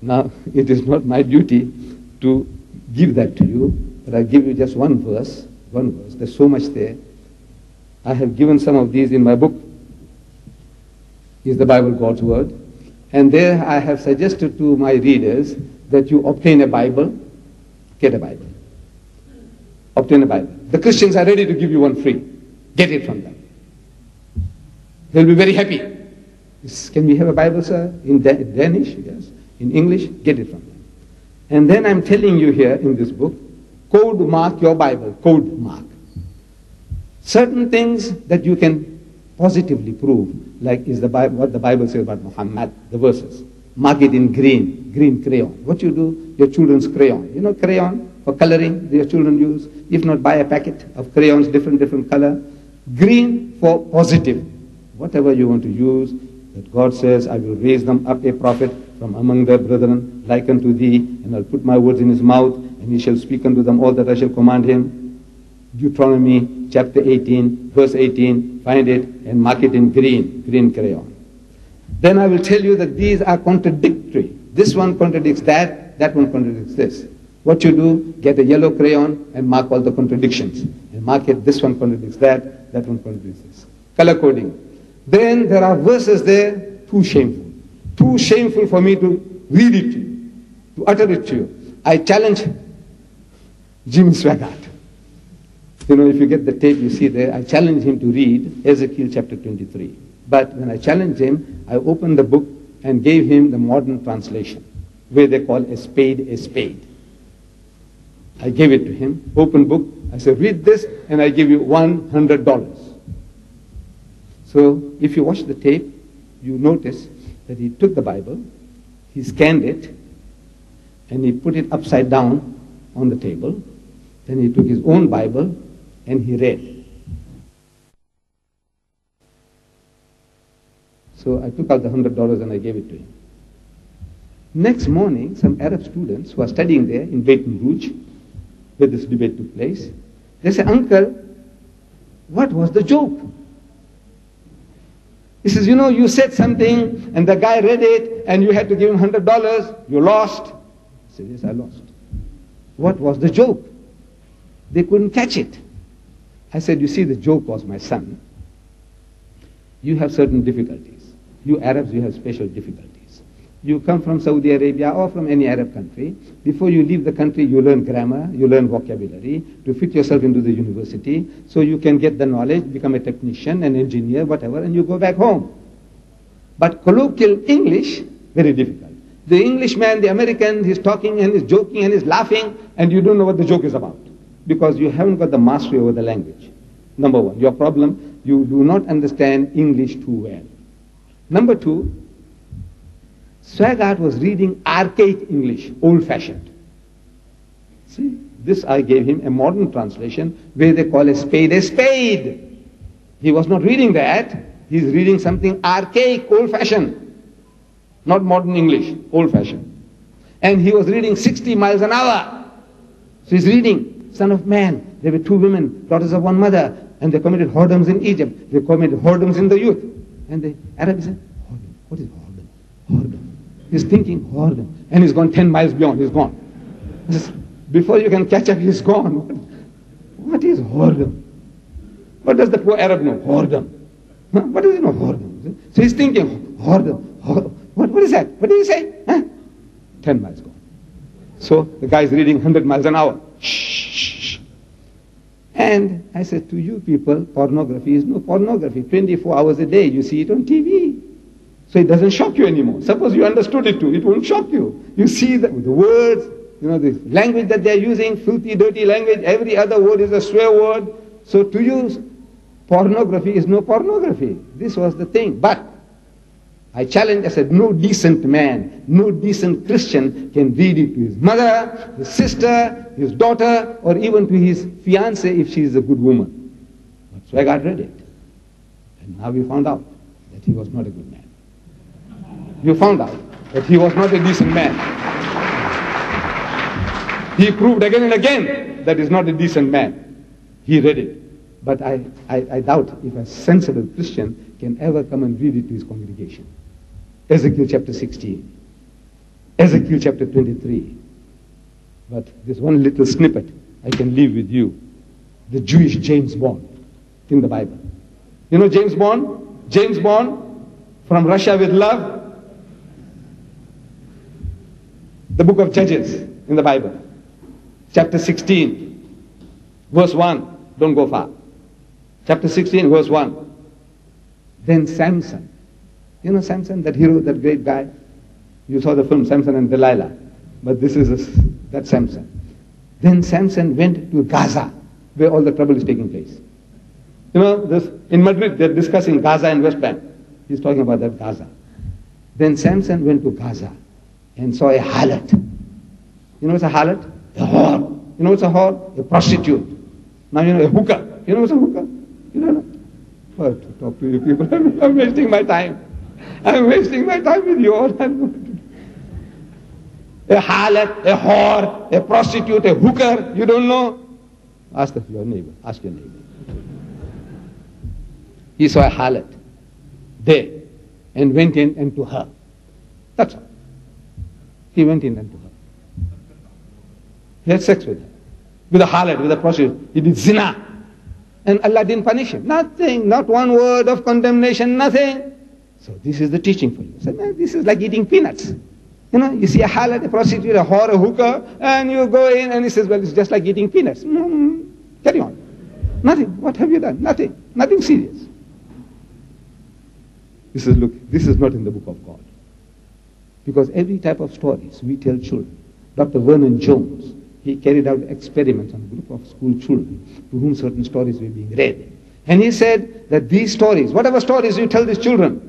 Now, it is not my duty to give that to you, but I give you just one verse, one verse. There's so much there. I have given some of these in my book, Is the Bible God's Word? And there I have suggested to my readers that you obtain a Bible, get a Bible. Obtain a Bible. The Christians are ready to give you one free. Get it from them. They'll be very happy. Can we have a Bible, sir? In Dan- Danish, yes. In English, get it from them. And then I'm telling you here in this book, code mark your Bible, code mark. Certain things that you can positively prove, like is the Bible, what the Bible says about Muhammad, the verses. Mark it in green, green crayon. What you do, your children's crayon. You know crayon for coloring, your children use. If not, buy a packet of crayons, different, different color. Green for positive. Whatever you want to use, that God says, I will raise them up a prophet from among their brethren, like unto thee, and I'll put my words in his mouth, and he shall speak unto them all that I shall command him. Deuteronomy chapter eighteen, verse eighteen, find it and mark it in green, green crayon. Then I will tell you that these are contradictory. This one contradicts that, that one contradicts this. What you do, get a yellow crayon and mark all the contradictions. And mark it, this one contradicts that, that one contradicts this. Color coding. Then there are verses there, too shameful. Too shameful for me to read it to you, to utter it to you. I challenge Jim Swaggart. You know, if you get the tape you see there, I challenge him to read Ezekiel chapter twenty-three. But when I challenged him, I opened the book and gave him the modern translation, where they call a spade a spade. I gave it to him, open book. I said, read this, and I give you one hundred dollars. So, if you watch the tape, you notice that he took the Bible, he scanned it, and he put it upside down on the table. Then he took his own Bible, and he read. So I took out the one hundred dollars and I gave it to him. Next morning, some Arab students who are studying there in Baton Rouge, where this debate took place, they said, Uncle, what was the joke? He says, you know, you said something, and the guy read it, and you had to give him one hundred dollars. You lost. He said, yes, I lost. What was the joke? They couldn't catch it. I said, you see, the joke was, my son, you have certain difficulties. You Arabs, you have special difficulties. You come from Saudi Arabia or from any Arab country. Before you leave the country, you learn grammar, you learn vocabulary, to fit yourself into the university, so you can get the knowledge, become a technician, an engineer, whatever, and you go back home. But colloquial English, very difficult. The Englishman, the American, he's talking and he's joking and he's laughing, and you don't know what the joke is about, because you haven't got the mastery over the language. Number one, your problem, you do not understand English too well. Number two, Swaggart was reading archaic English, old-fashioned. See, this I gave him a modern translation where they call a spade a spade. He was not reading that. He's reading something archaic, old-fashioned. Not modern English, old-fashioned. And he was reading sixty miles an hour. So he's reading, Son of Man, there were two women, daughters of one mother, and they committed whoredoms in Egypt. They committed whoredoms in the youth. And the Arab said, whoredom, what is whoredom? Whoredom. He's thinking whoredom, and he's gone ten miles beyond, he's gone. Before you can catch up, he's gone. What, what is whoredom? What does the poor Arab know? Whoredom. Huh? What does he know? Whoredom. So he's thinking, whoredom, whoredom. What, what is that? What did he say? Huh? ten miles gone. So the guy's reading one hundred miles an hour. Shh. And I said, to you people, pornography is no pornography. twenty-four hours a day, you see it on T V. So it doesn't shock you anymore. Suppose you understood it too, it won't shock you. You see the, the words, you know, the language that they're using, filthy, dirty language, every other word is a swear word. So to you, pornography is no pornography. This was the thing. But I challenged, I said, no decent man, no decent Christian can read it to his mother, his sister, his daughter, or even to his fiancée if she is a good woman. But Swaggart read it. And now we found out that he was not a good man. You found out that he was not a decent man. He proved again and again that he's not a decent man. He read it. But I, I, I doubt if a sensible Christian can ever come and read it to his congregation. Ezekiel chapter sixteen, Ezekiel chapter twenty-three. But this one little snippet I can leave with you. The Jewish James Bond in the Bible. You know James Bond? James Bond from Russia with Love. The book of Judges in the Bible. Chapter sixteen, verse one. Don't go far. Chapter sixteen, verse one. Then Samson. You know Samson, that hero, that great guy? You saw the film Samson and Delilah. But this is a, that Samson. Then Samson went to Gaza, where all the trouble is taking place. You know, this, in Madrid, they're discussing Gaza and West Bank. He's talking about that Gaza. Then Samson went to Gaza and saw a harlot. You know what's a harlot? A whore. You know what's a whore? A prostitute. Now you know a hookah. You know what's a hookah? You don't know? Well, to talk to you people, I'm, I'm wasting my time. I'm wasting my time with you all. A harlot, a whore, a prostitute, a hooker. You don't know? Ask your neighbor. Ask your neighbor. He saw a harlot there and went in and to her. That's all. He went in and to her. He had sex with her, with a harlot, with a prostitute. He did zina. And Allah didn't punish him. Nothing, not one word of condemnation, nothing. So this is the teaching for you. So, man, this is like eating peanuts. You know, you see a harlot, a prostitute, a whore, a hooker, and you go in and he says, well, it's just like eating peanuts. Mm-hmm. Carry on. Nothing. What have you done? Nothing. Nothing serious. This is, look, this is not in the book of God. Because every type of stories we tell children. Doctor Vernon Jones, he carried out experiments on a group of school children to whom certain stories were being read. And he said that these stories, whatever stories you tell these children,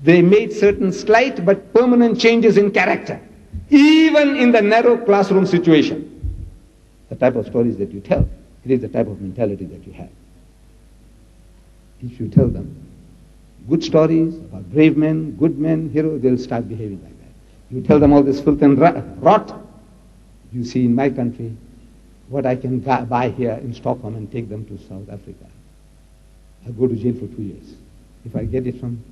they made certain slight but permanent changes in character, even in the narrow classroom situation. The type of stories that you tell, it is the type of mentality that you have. If you tell them good stories about brave men, good men, heroes, they'll start behaving like that. You tell them all this filth and rot. You see, in my country, what I can buy here in Stockholm and take them to South Africa. I go to jail for two years. If I get it from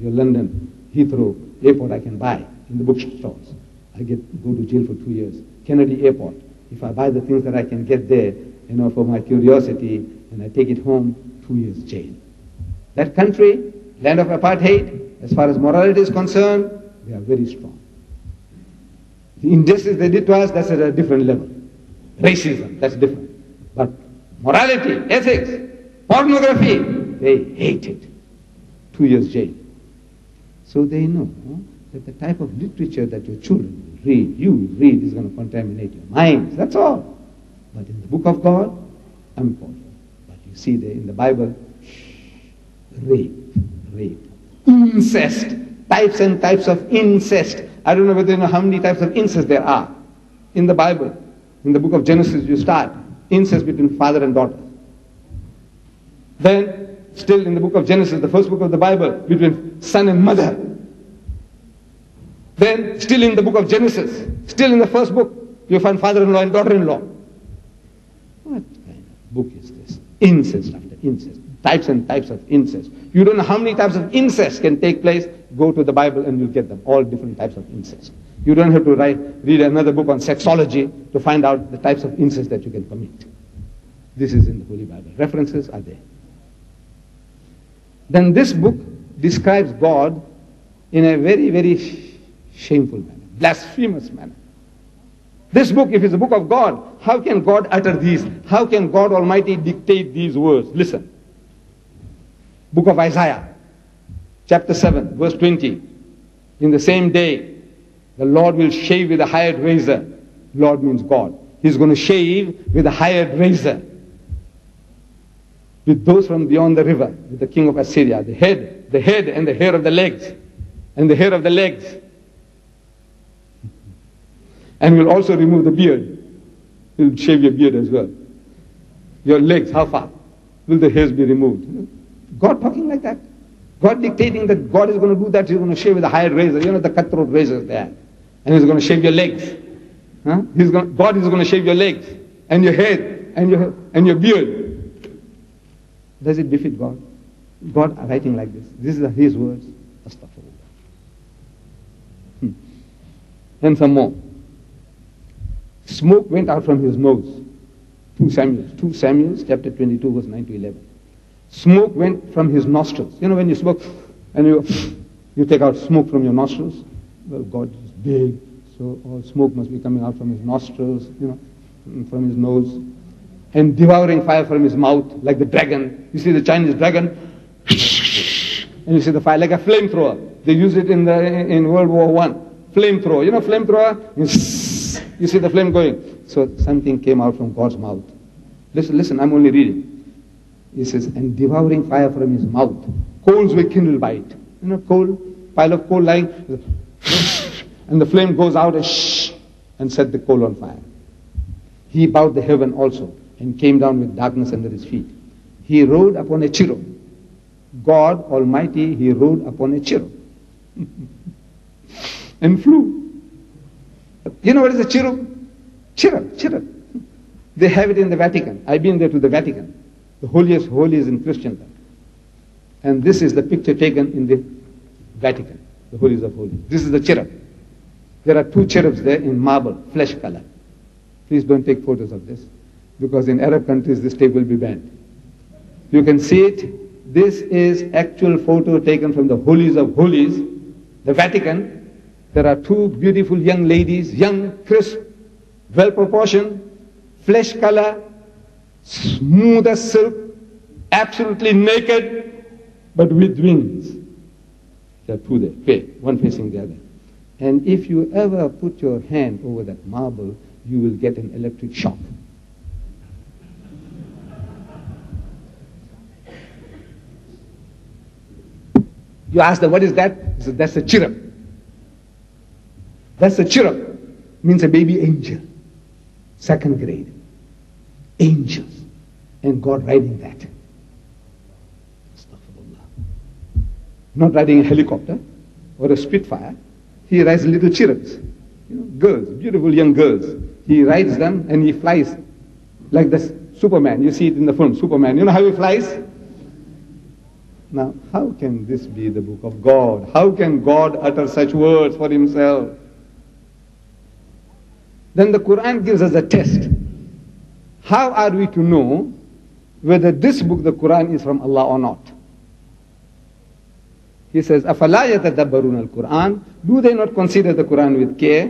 your London, Heathrow airport, I can buy in the bookstores. I get go to jail for two years. Kennedy Airport. If I buy the things that I can get there, you know, for my curiosity, and I take it home, two years jail. That country, land of apartheid, as far as morality is concerned, they are very strong. The injustice they did to us, that's at a different level. Racism, that's different. But morality, ethics, pornography, they hate it. Two years jail. So they know huh, that the type of literature that your children read, you read, is going to contaminate your minds. That's all. But in the book of God, I'm for you. But you see there in the Bible, rape, rape, incest, types and types of incest. I don't know whether you know how many types of incest there are. In the Bible, in the book of Genesis, you start incest between father and daughter. Then, still in the book of Genesis, the first book of the Bible, between son and mother. Then, still in the book of Genesis, still in the first book, you find father-in-law and daughter-in-law. What kind of book is this? Incest after incest. Types and types of incest. You don't know how many types of incest can take place. Go to the Bible and you'll get them, all different types of incest. You don't have to write, read another book on sexology to find out the types of incest that you can commit. This is in the Holy Bible. References are there. Then this book describes God in a very, very shameful manner, blasphemous manner. This book, if it's a book of God, how can God utter these? How can God Almighty dictate these words? Listen. Book of Isaiah, chapter seven, verse twenty. In the same day, the Lord will shave with a hired razor. Lord means God. He's going to shave with a hired razor. With those from beyond the river, with the king of Assyria, the head, the head and the hair of the legs. and the hair of the legs. And we'll also remove the beard. We'll shave your beard as well. Your legs, how far will the hairs be removed? God talking like that. God dictating that God is going to do that. He's going to shave with a higher razor. You know, the cutthroat razors there. And he's going to shave your legs. Huh? He's going to, God is going to shave your legs and your head and your, and your beard. Does it defeat God? God writing like this. This is his words. Astaghfirullah. Hmm. And some more. Smoke went out from his nose. two Samuel, two Samuel, chapter twenty-two, verse nine to eleven. Smoke went from his nostrils. You know, when you smoke and you, you take out smoke from your nostrils. Well, God is big, so all smoke must be coming out from his nostrils, you know, from his nose. And devouring fire from his mouth, like the dragon. You see the Chinese dragon, and you see the fire, like a flamethrower. They used it in, the, in World War One. Flamethrower. You know, flamethrower? You see the flame going. So something came out from God's mouth. Listen, listen, I'm only reading. He says, and devouring fire from his mouth. Coals were kindled by it. You know, coal, pile of coal lying, and the flame goes out and, and set the coal on fire. He bowed the heaven also and came down with darkness under his feet. He rode upon a cherub. God Almighty, he rode upon a cherub and flew. You know what is a cherub? Cherub, cherub. They have it in the Vatican. I've been there to the Vatican. The holiest holies in Christendom. And this is the picture taken in the Vatican, the holies of holies. This is the cherub. There are two cherubs there in marble, flesh color. Please don't take photos of this, because in Arab countries this tape will be banned. You can see it. This is actual photo taken from the holies of holies, the Vatican. There are two beautiful young ladies, young, crisp, well-proportioned, flesh color, smooth as silk, absolutely naked, but with wings. There are two there, one facing the other. And if you ever put your hand over that marble, you will get an electric shock. You ask them, what is that? He said, that's a cherub. That's a cherub, means a baby angel, second grade, angels, and God riding that. Astaghfirullah. Not riding a helicopter or a Spitfire, he rides little cherubs, you know, girls, beautiful young girls. He rides them and he flies like this Superman. You see it in the film, Superman. You know how he flies? Now, how can this be the book of God? How can God utter such words for himself? Then the Quran gives us a test. How are we to know whether this book, the Quran, is from Allah or not? He says, أَفَلَا يَتَدَبَّرُونَ الْقُرْآنَ. Do they not consider the Quran with care?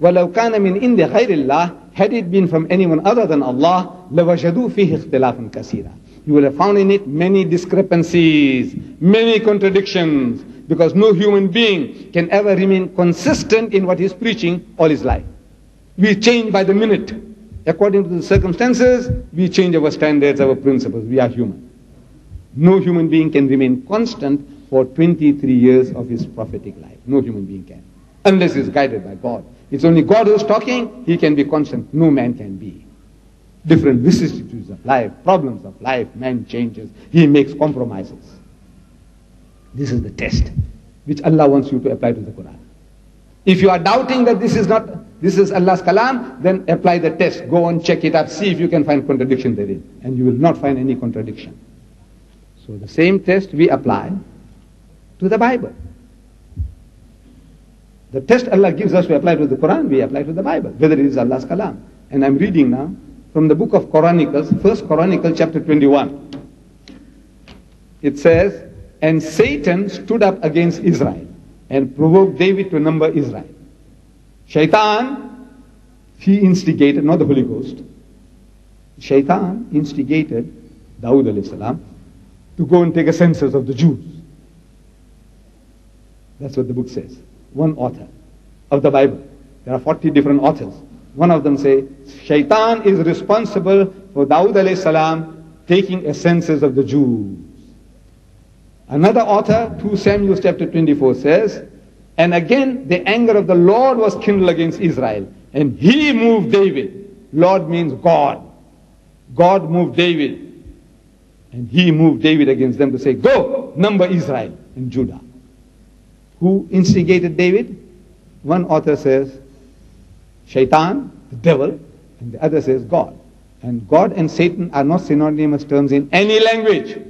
وَلَوْ كَانَ مِنْ إِنْدِ غَيْرِ اللَّهِ. Had it been from anyone other than Allah, لَوَجَدُوا فِيهِ اخْتِلَافًا كَثِيرًا. You will have found in it many discrepancies, many contradictions, because no human being can ever remain consistent in what he's preaching all his life. We change by the minute. According to the circumstances, we change our standards, our principles. We are human. No human being can remain constant for twenty-three years of his prophetic life. No human being can, unless he's guided by God. It's only God who's talking. He can be constant. No man can be. Different vicissitudes of life, problems of life, man changes. He makes compromises. This is the test which Allah wants you to apply to the Quran. If you are doubting that this is not, this is Allah's kalam, then apply the test. Go and check it up. See if you can find contradiction therein. And you will not find any contradiction. So the same test we apply to the Bible. The test Allah gives us to apply to the Quran, we apply to the Bible, whether it is Allah's kalam. And I'm reading now from the book of Chronicles, First Chronicles chapter twenty-one. It says, and Satan stood up against Israel and provoked David to number Israel. Shaitan, he instigated, not the Holy Ghost. Shaitan instigated Dawood alayhi salam to go and take a census of the Jews. That's what the book says. One author of the Bible. There are forty different authors. One of them say, Shaitan is responsible for Dawood alayhi salam taking a census of the Jews. Another author, Second Samuel chapter twenty-four says, and again the anger of the Lord was kindled against Israel, and he moved David. Lord means God. God moved David. And he moved David against them to say, go, number Israel and Judah. Who instigated David? One author says, Shaitan, the devil, and the other says God. And God and Satan are not synonymous terms in any language.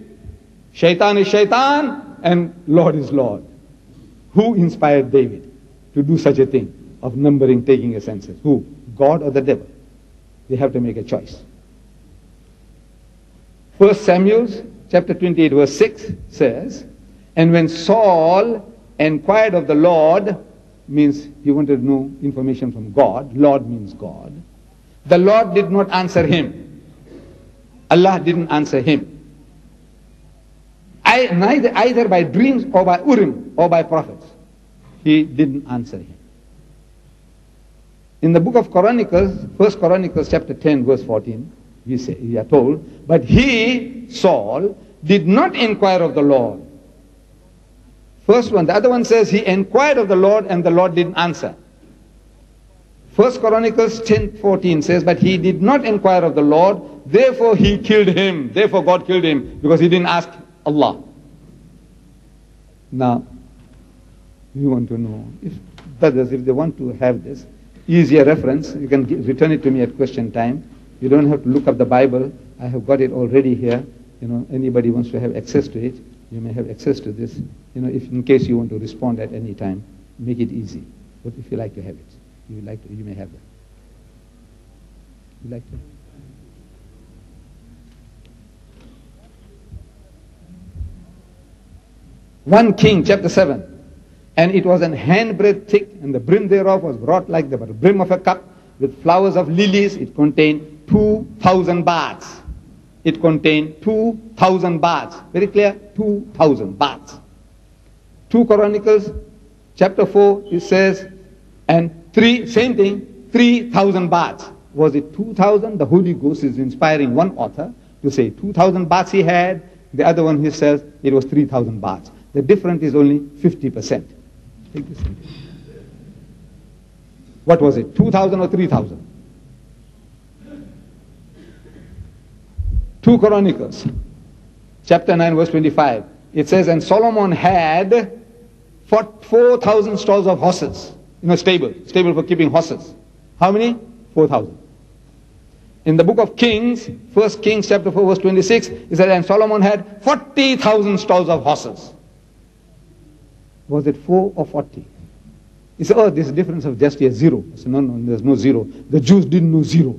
Shaitan is Shaitan and Lord is Lord. Who inspired David to do such a thing of numbering, taking a census? Who? God or the devil? They have to make a choice. First Samuel chapter twenty-eight verse six says, and when Saul inquired of the Lord, means he wanted to know information from God. Lord means God. The Lord did not answer him. Allah didn't answer him. I, neither either by dreams or by Urim or by prophets. He didn't answer him. In the book of Chronicles, First Chronicles chapter ten verse fourteen, we, say, we are told, but he, Saul, did not inquire of the Lord. First one, the other one says he inquired of the Lord and the Lord didn't answer. First Chronicles ten fourteen says, but he did not inquire of the Lord, therefore he killed him. Therefore God killed him because he didn't ask Allah. Now, you want to know, if brothers, if they want to have this, easier reference, you can give, return it to me at question time. You don't have to look up the Bible. I have got it already here. You know, anybody wants to have access to it, you may have access to this. You know, if in case you want to respond at any time, make it easy. But if you like to have it, you like to, you may have it. You like to? First Kings chapter seven. And it was an handbreadth thick, and the brim thereof was wrought like the brim of a cup, with flowers of lilies. It contained two thousand baths. It contained two thousand baths. Very clear, two thousand baths. Second Chronicles chapter four, it says, and three, same thing, three thousand baths. Was it two thousand? The Holy Ghost is inspiring one author to say two thousand baths he had. The other one he says it was three thousand baths. The difference is only fifty percent. Take this. What was it? two thousand or three thousand? Second Chronicles chapter nine verse twenty-five. It says, and Solomon had four thousand stalls of horses. You know, stable. Stable for keeping horses. How many? four thousand. In the book of Kings, First Kings chapter four verse twenty-six, it says, and Solomon had forty thousand stalls of horses. Was it four or forty? He said, oh, there's a difference of just a zero. I said, no, no, there's no zero. The Jews didn't know zero.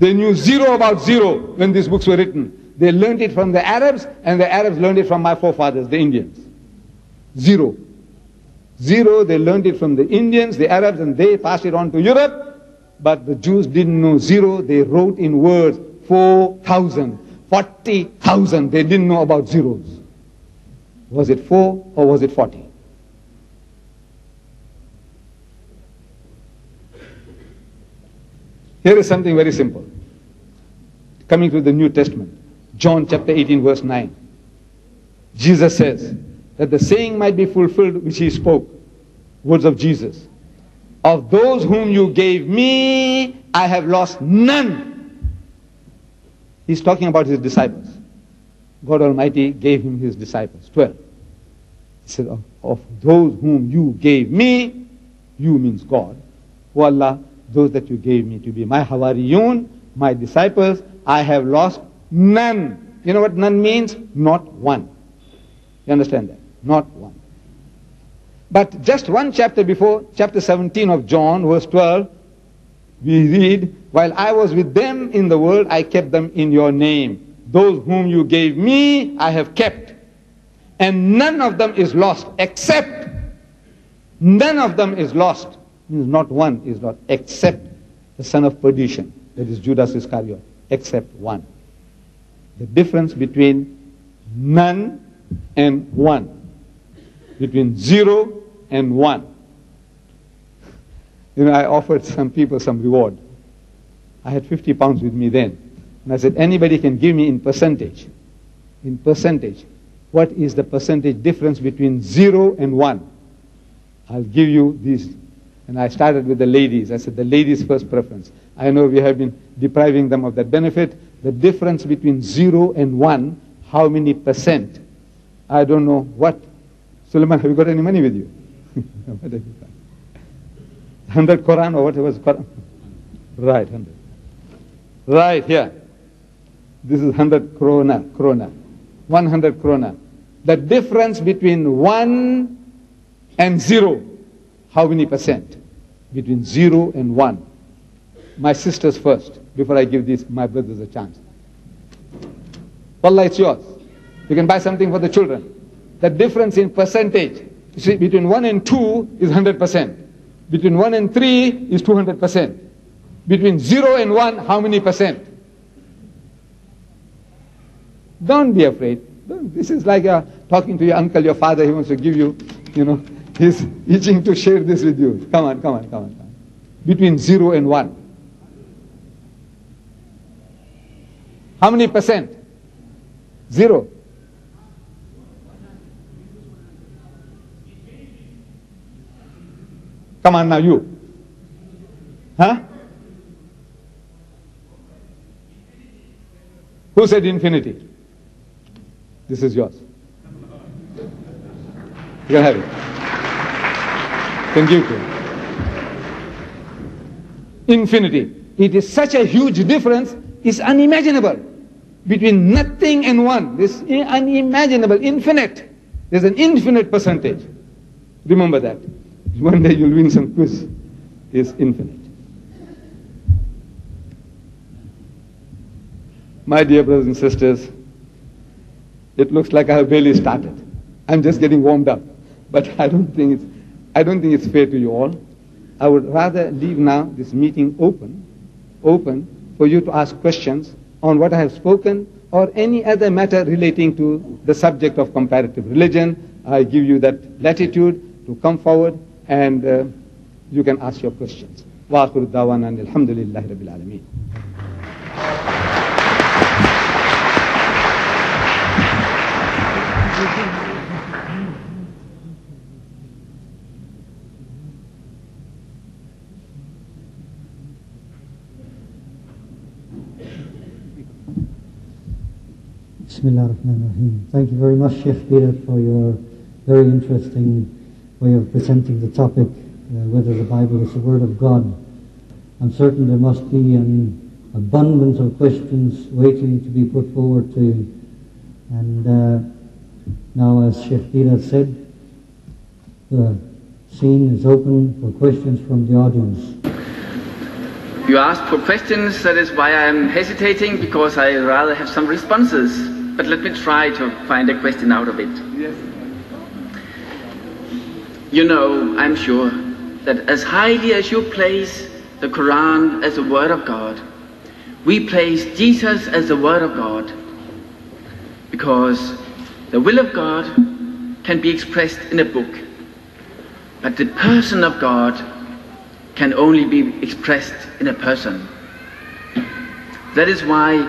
They knew zero about zero when these books were written. They learned it from the Arabs, and the Arabs learned it from my forefathers, the Indians. Zero. Zero, they learned it from the Indians, the Arabs, and they passed it on to Europe. But the Jews didn't know zero. They wrote in words, four thousand, forty thousand. They didn't know about zeros. Was it four or was it forty? Here is something very simple. Coming to the New Testament, John chapter eighteen verse nine. Jesus says that the saying might be fulfilled which he spoke, words of Jesus. Of those whom you gave me, I have lost none. He's talking about his disciples. God Almighty gave him his disciples, twelve. He said, of, of those whom you gave me, you means God, O Allah, those that you gave me to be my Hawariyun, my disciples, I have lost none. You know what none means? Not one. You understand that? Not one. But just one chapter before, chapter seventeen of John, verse twelve, we read, while I was with them in the world, I kept them in your name. Those whom you gave me, I have kept. And none of them is lost, except, none of them is lost. Means not one is lost, except the son of perdition, that is Judas Iscariot, except one. The difference between none and one. Between zero and one. You know, I offered some people some reward. I had fifty pounds with me then. And I said, anybody can give me in percentage, in percentage, what is the percentage difference between zero and one? I'll give you these. And I started with the ladies. I said the ladies' first preference. I know we have been depriving them of that benefit. The difference between zero and one, how many percent? I don't know what. Suleiman, have you got any money with you? one hundred Quran or whatever is Quran. Right, one hundred. Right here. This is one hundred krona, krona. one hundred krona. The difference between one and zero. How many percent? Between zero and one. My sisters first, before I give these, my brothers a chance. Wallah, it's yours. You can buy something for the children. The difference in percentage, you see, between one and two is one hundred percent. Between one and three is two hundred percent. Between zero and one, how many percent? Don't be afraid. Don't. This is like uh, talking to your uncle, your father, he wants to give you, you know, he's itching to share this with you. Come on, come on, come on. Come on. Between zero and one. How many percent? Zero. Come on now, you. Huh? Who said infinity? This is yours. You can have it. You can give it to him. Infinity. It is such a huge difference, it's unimaginable. Between nothing and one, this unimaginable, infinite. There's an infinite percentage. Remember that. One day you'll win some quiz. It's infinite. My dear brothers and sisters, it looks like I have barely started. I'm just getting warmed up. But I don't think it's, I don't think it's fair to you all. I would rather leave now this meeting open, open for you to ask questions on what I have spoken or any other matter relating to the subject of comparative religion. I give you that latitude to come forward and uh, you can ask your questions. Wa akhiru da'wana alhamdulillahi rabbil alameen. Bismillah ar-Rahman ar-Rahim. Thank you very much, Sheikh Deedat, for your very interesting way of presenting the topic, uh, whether the Bible is the Word of God. I'm certain there must be an abundance of questions waiting to be put forward to you. And uh, now, as Sheikh Deedat said, the scene is open for questions from the audience. You asked for questions, that is why I'm hesitating, because I rather have some responses. But let me try to find a question out of it. Yes. You know, I'm sure, that as highly as you place the Quran as the Word of God, we place Jesus as the Word of God, because the will of God can be expressed in a book, but the person of God can only be expressed in a person. That is why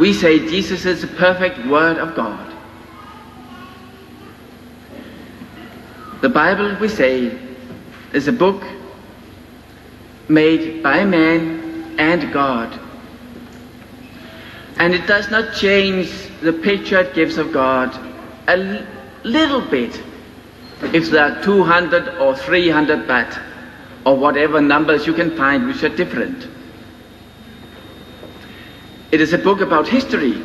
we say Jesus is the perfect Word of God. The Bible, we say, is a book made by man and God. And it does not change the picture it gives of God a little bit, if there are two hundred or three hundred baht, or whatever numbers you can find which are different. It is a book about history.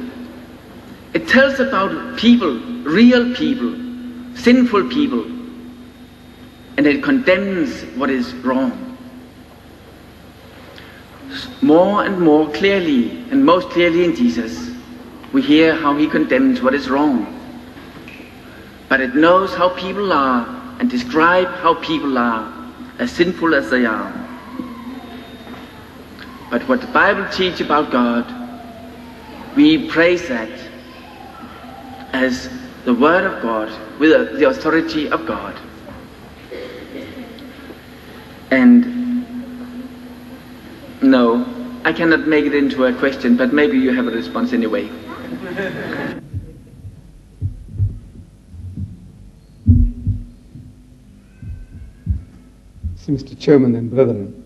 It tells about people, real people, sinful people, and it condemns what is wrong more and more clearly, and most clearly in Jesus. We hear how he condemns what is wrong, but it knows how people are and describe how people are, as sinful as they are. But what the Bible teaches about God, we praise that as the Word of God with the authority of God. And no, I cannot make it into a question, but maybe you have a response anyway. See, Mister Chairman and brethren,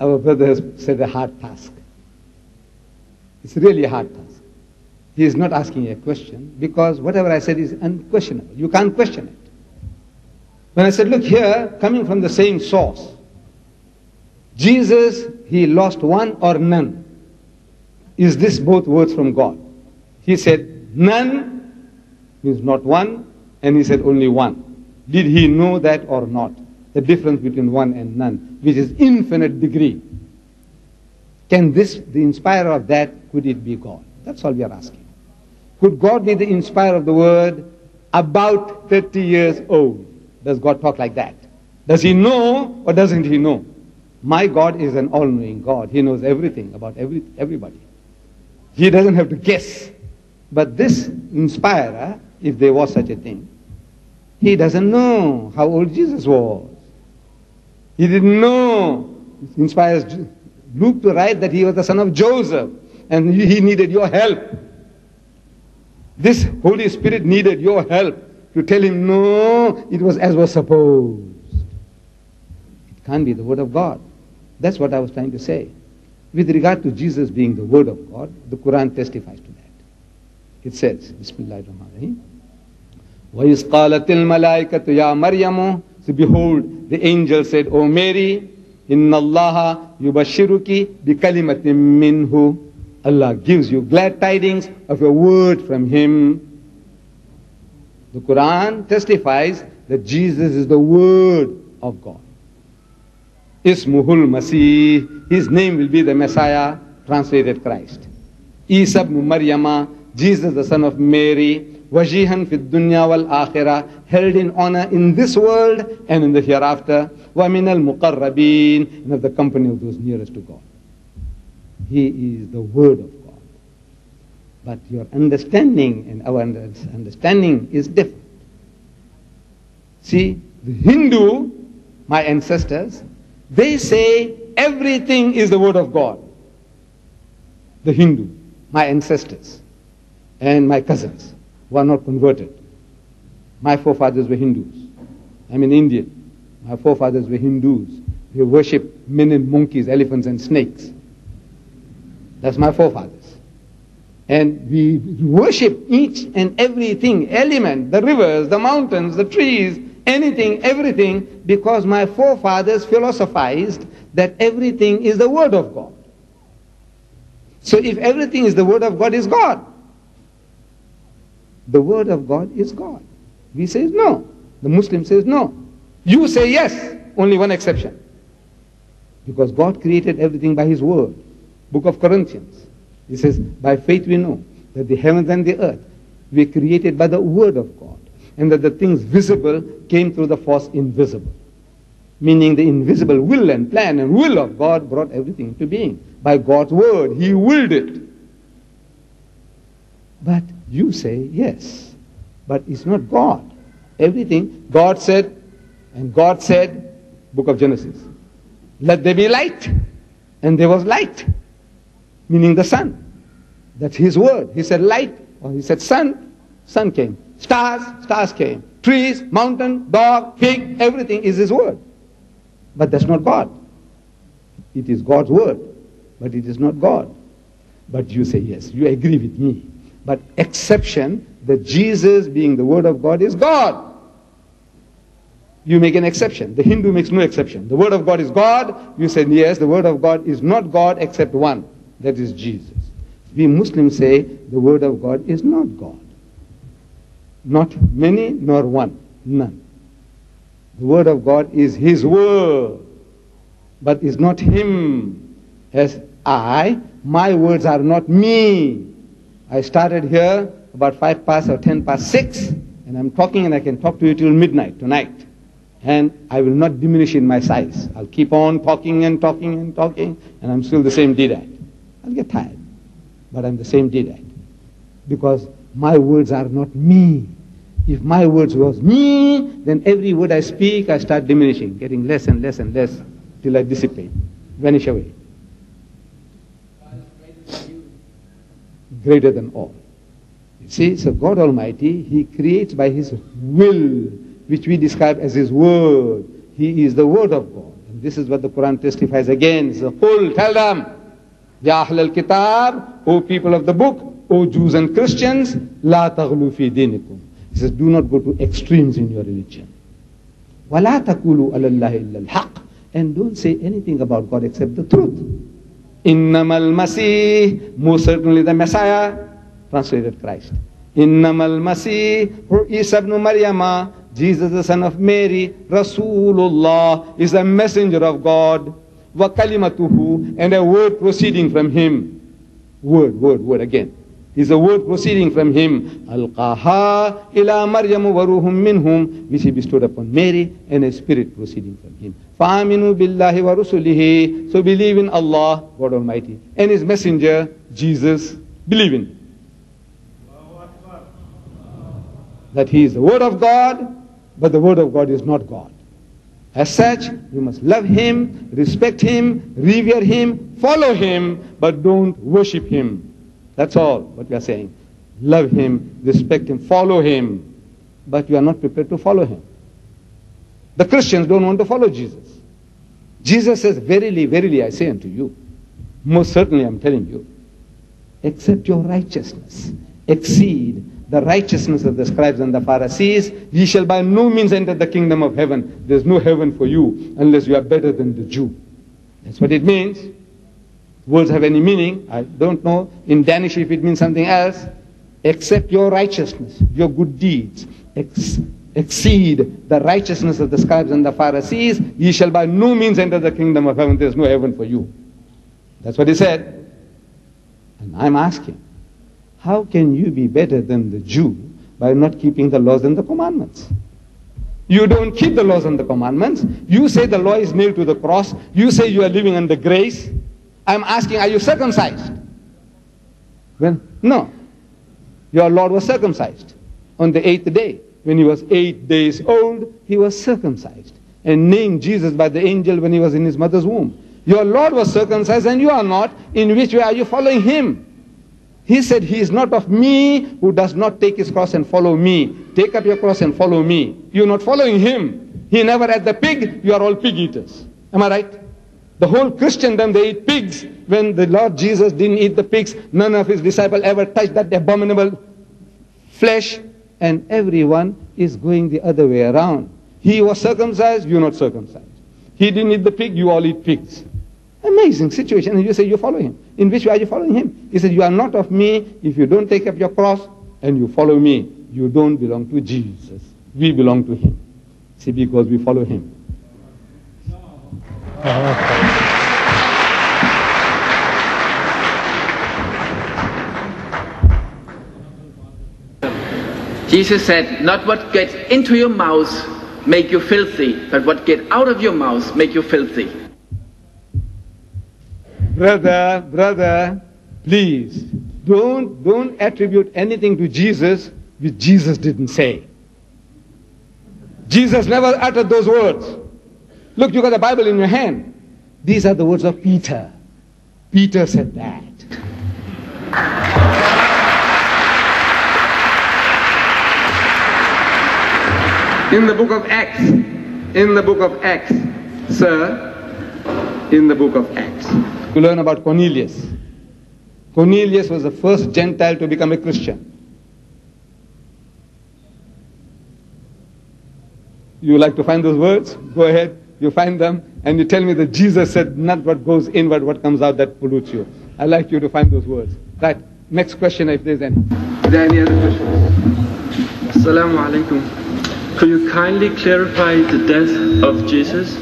our brother has said a hard task. It's really a hard task. He is not asking a question, because whatever I said is unquestionable. You can't question it. When I said, look here, coming from the same source, Jesus, he lost one or none. Is this both words from God? He said, none means not one, and he said only one. Did he know that or not? The difference between one and none, which is infinite degree. Can this, the inspirer of that, could it be God? That's all we are asking. Could God be the inspirer of the word about thirty years old? Does God talk like that? Does he know or doesn't he know? My God is an all-knowing God. He knows everything about every, everybody. He doesn't have to guess. But this inspirer, if there was such a thing, he doesn't know how old Jesus was. He didn't know. It inspires Luke to write that he was the son of Joseph and he needed your help. This Holy Spirit needed your help to tell him, no, it was as was supposed. It can't be the Word of God. That's what I was trying to say. With regard to Jesus being the Word of God, the Quran testifies to that. It says, Bismillahirrahmanirrahim. وَإِذْ قَالَتِ الْمَلَائِكَةُ يَا مَرْيَمُ. So behold, the angel said, O Mary, إِنَّ اللَّهَ يُبَشِّرُكِ بِكَلِمَةٍ مِّنْهُ. Allah gives you glad tidings of a word from Him. The Quran testifies that Jesus is the Word of God. Ismuhul Masih, His name will be the Messiah, translated Christ. Isa ibn Maryama, Jesus the son of Mary, Wajihan fid dunya wal akhirah, held in honor in this world and in the hereafter, wa min al muqarrabin, and of the company of those nearest to God. He is the Word of God. But your understanding and our understanding is different. See, the Hindu, my ancestors, they say everything is the Word of God. The Hindu, my ancestors and my cousins were not converted. My forefathers were Hindus. I'm an Indian. My forefathers were Hindus. They worshipped men and monkeys, elephants and snakes. That's my forefathers. And we worship each and everything, element, the rivers, the mountains, the trees, anything, everything, because my forefathers philosophized that everything is the Word of God. So if everything is the Word of God, is God. The Word of God is God. We say no. The Muslim says no. You say yes. Only one exception. Because God created everything by His Word. Book of Corinthians. It says, by faith we know that the heavens and the earth were created by the Word of God, and that the things visible came through the force invisible. Meaning the invisible will and plan and will of God brought everything to being. By God's Word, He willed it. But you say yes. But it's not God. Everything, God said, and God said, Book of Genesis, let there be light. And there was light. Meaning the sun. That's His Word. He said light, or He said sun, sun came. Stars, stars came. Trees, mountain, dog, pig, everything is His Word. But that's not God. It is God's Word, but it is not God. But you say yes, you agree with me. But exception, that Jesus being the Word of God is God. You make an exception. The Hindu makes no exception. The Word of God is God. You say yes, the Word of God is not God except one. That is Jesus. We Muslims say the Word of God is not God. Not many, nor one. None. The Word of God is His Word, but is not Him. As I, my words are not me. I started here about five past or ten past six, and I'm talking and I can talk to you till midnight tonight. And I will not diminish in my size. I'll keep on talking and talking and talking, and I'm still the same Deedat. I'll get tired, but I'm the same Deedat. Because my words are not me. If my words was me, then every word I speak, I start diminishing, getting less and less and less, till I dissipate, vanish away. God is greater than you. Greater than all. You see, so God Almighty, He creates by His will, which we describe as His Word. He is the word of God. And this is what the Quran testifies again. Qul, tell them, Ya Ahlul Kitab, O people of the book, O Jews and Christians, La taghlu fi dinikum. He says, do not go to extremes in your religion. Wa la taqulu ala Allahi illa al-haq. And don't say anything about God except the truth. Innamal Masih, most certainly the Messiah, translated Christ. Innamal Masih, or Isa ibn Maryama, Jesus the son of Mary, Rasulullah, is a messenger of God. Wa kalimatuhu, and a word proceeding from him. Word, word, word again. Is a word proceeding from him. Al-qaha ila maryamu waruhum minhum, which he bestowed upon Mary, and a spirit proceeding from him. Fa'aminu billahi wa rusulihi, so believe in Allah, God Almighty, and his messenger, Jesus, believe in him. That he is the word of God, but the word of God is not God. As such, you must love him, respect him, revere him, follow him, but don't worship him. That's all what we are saying. Love him, respect him, follow him, but you are not prepared to follow him. The Christians don't want to follow Jesus. Jesus says, verily, verily, I say unto you, most certainly I'm telling you, except your righteousness exceed the righteousness of the scribes and the Pharisees, ye shall by no means enter the kingdom of heaven. There's no heaven for you unless you are better than the Jew. That's what it means. Words have any meaning, I don't know. In Danish, if it means something else, except your righteousness, your good deeds, ex exceed the righteousness of the scribes and the Pharisees, ye shall by no means enter the kingdom of heaven. There's no heaven for you. That's what he said. And I'm asking, how can you be better than the Jew by not keeping the laws and the commandments? You don't keep the laws and the commandments. You say the law is nailed to the cross. You say you are living under grace. I'm asking, are you circumcised? Well, no. Your Lord was circumcised. On the eighth day, when he was eight days old, he was circumcised and named Jesus by the angel when he was in his mother's womb. Your Lord was circumcised and you are not. In which way are you following him? He said, he is not of me who does not take his cross and follow me. Take up your cross and follow me. You're not following him. He never ate the pig. You are all pig eaters. Am I right? The whole Christendom, they eat pigs. When the Lord Jesus didn't eat the pigs, none of his disciples ever touched that abominable flesh. And everyone is going the other way around. He was circumcised. You're not circumcised. He didn't eat the pig. You all eat pigs. Amazing situation, and you say you follow him. In which way are you following him? He said, you are not of me if you don't take up your cross and you follow me. You don't belong to Jesus. We belong to him. See, because we follow him. Jesus said, not what gets into your mouth make you filthy, but what gets out of your mouth make you filthy. Brother, brother, please, don't, don't attribute anything to Jesus which Jesus didn't say. Jesus never uttered those words. Look, you got the Bible in your hand. These are the words of Peter. Peter said that. In the book of Acts, in the book of Acts, sir, in the book of Acts. You learn about Cornelius. Cornelius was the first Gentile to become a Christian. You like to find those words? Go ahead, you find them, and you tell me that Jesus said, not what goes in, but what comes out that pollutes you. I'd like you to find those words. Right, next question if there's any. Is there any other questions? Assalamu alaikum. Could you kindly clarify the death of Jesus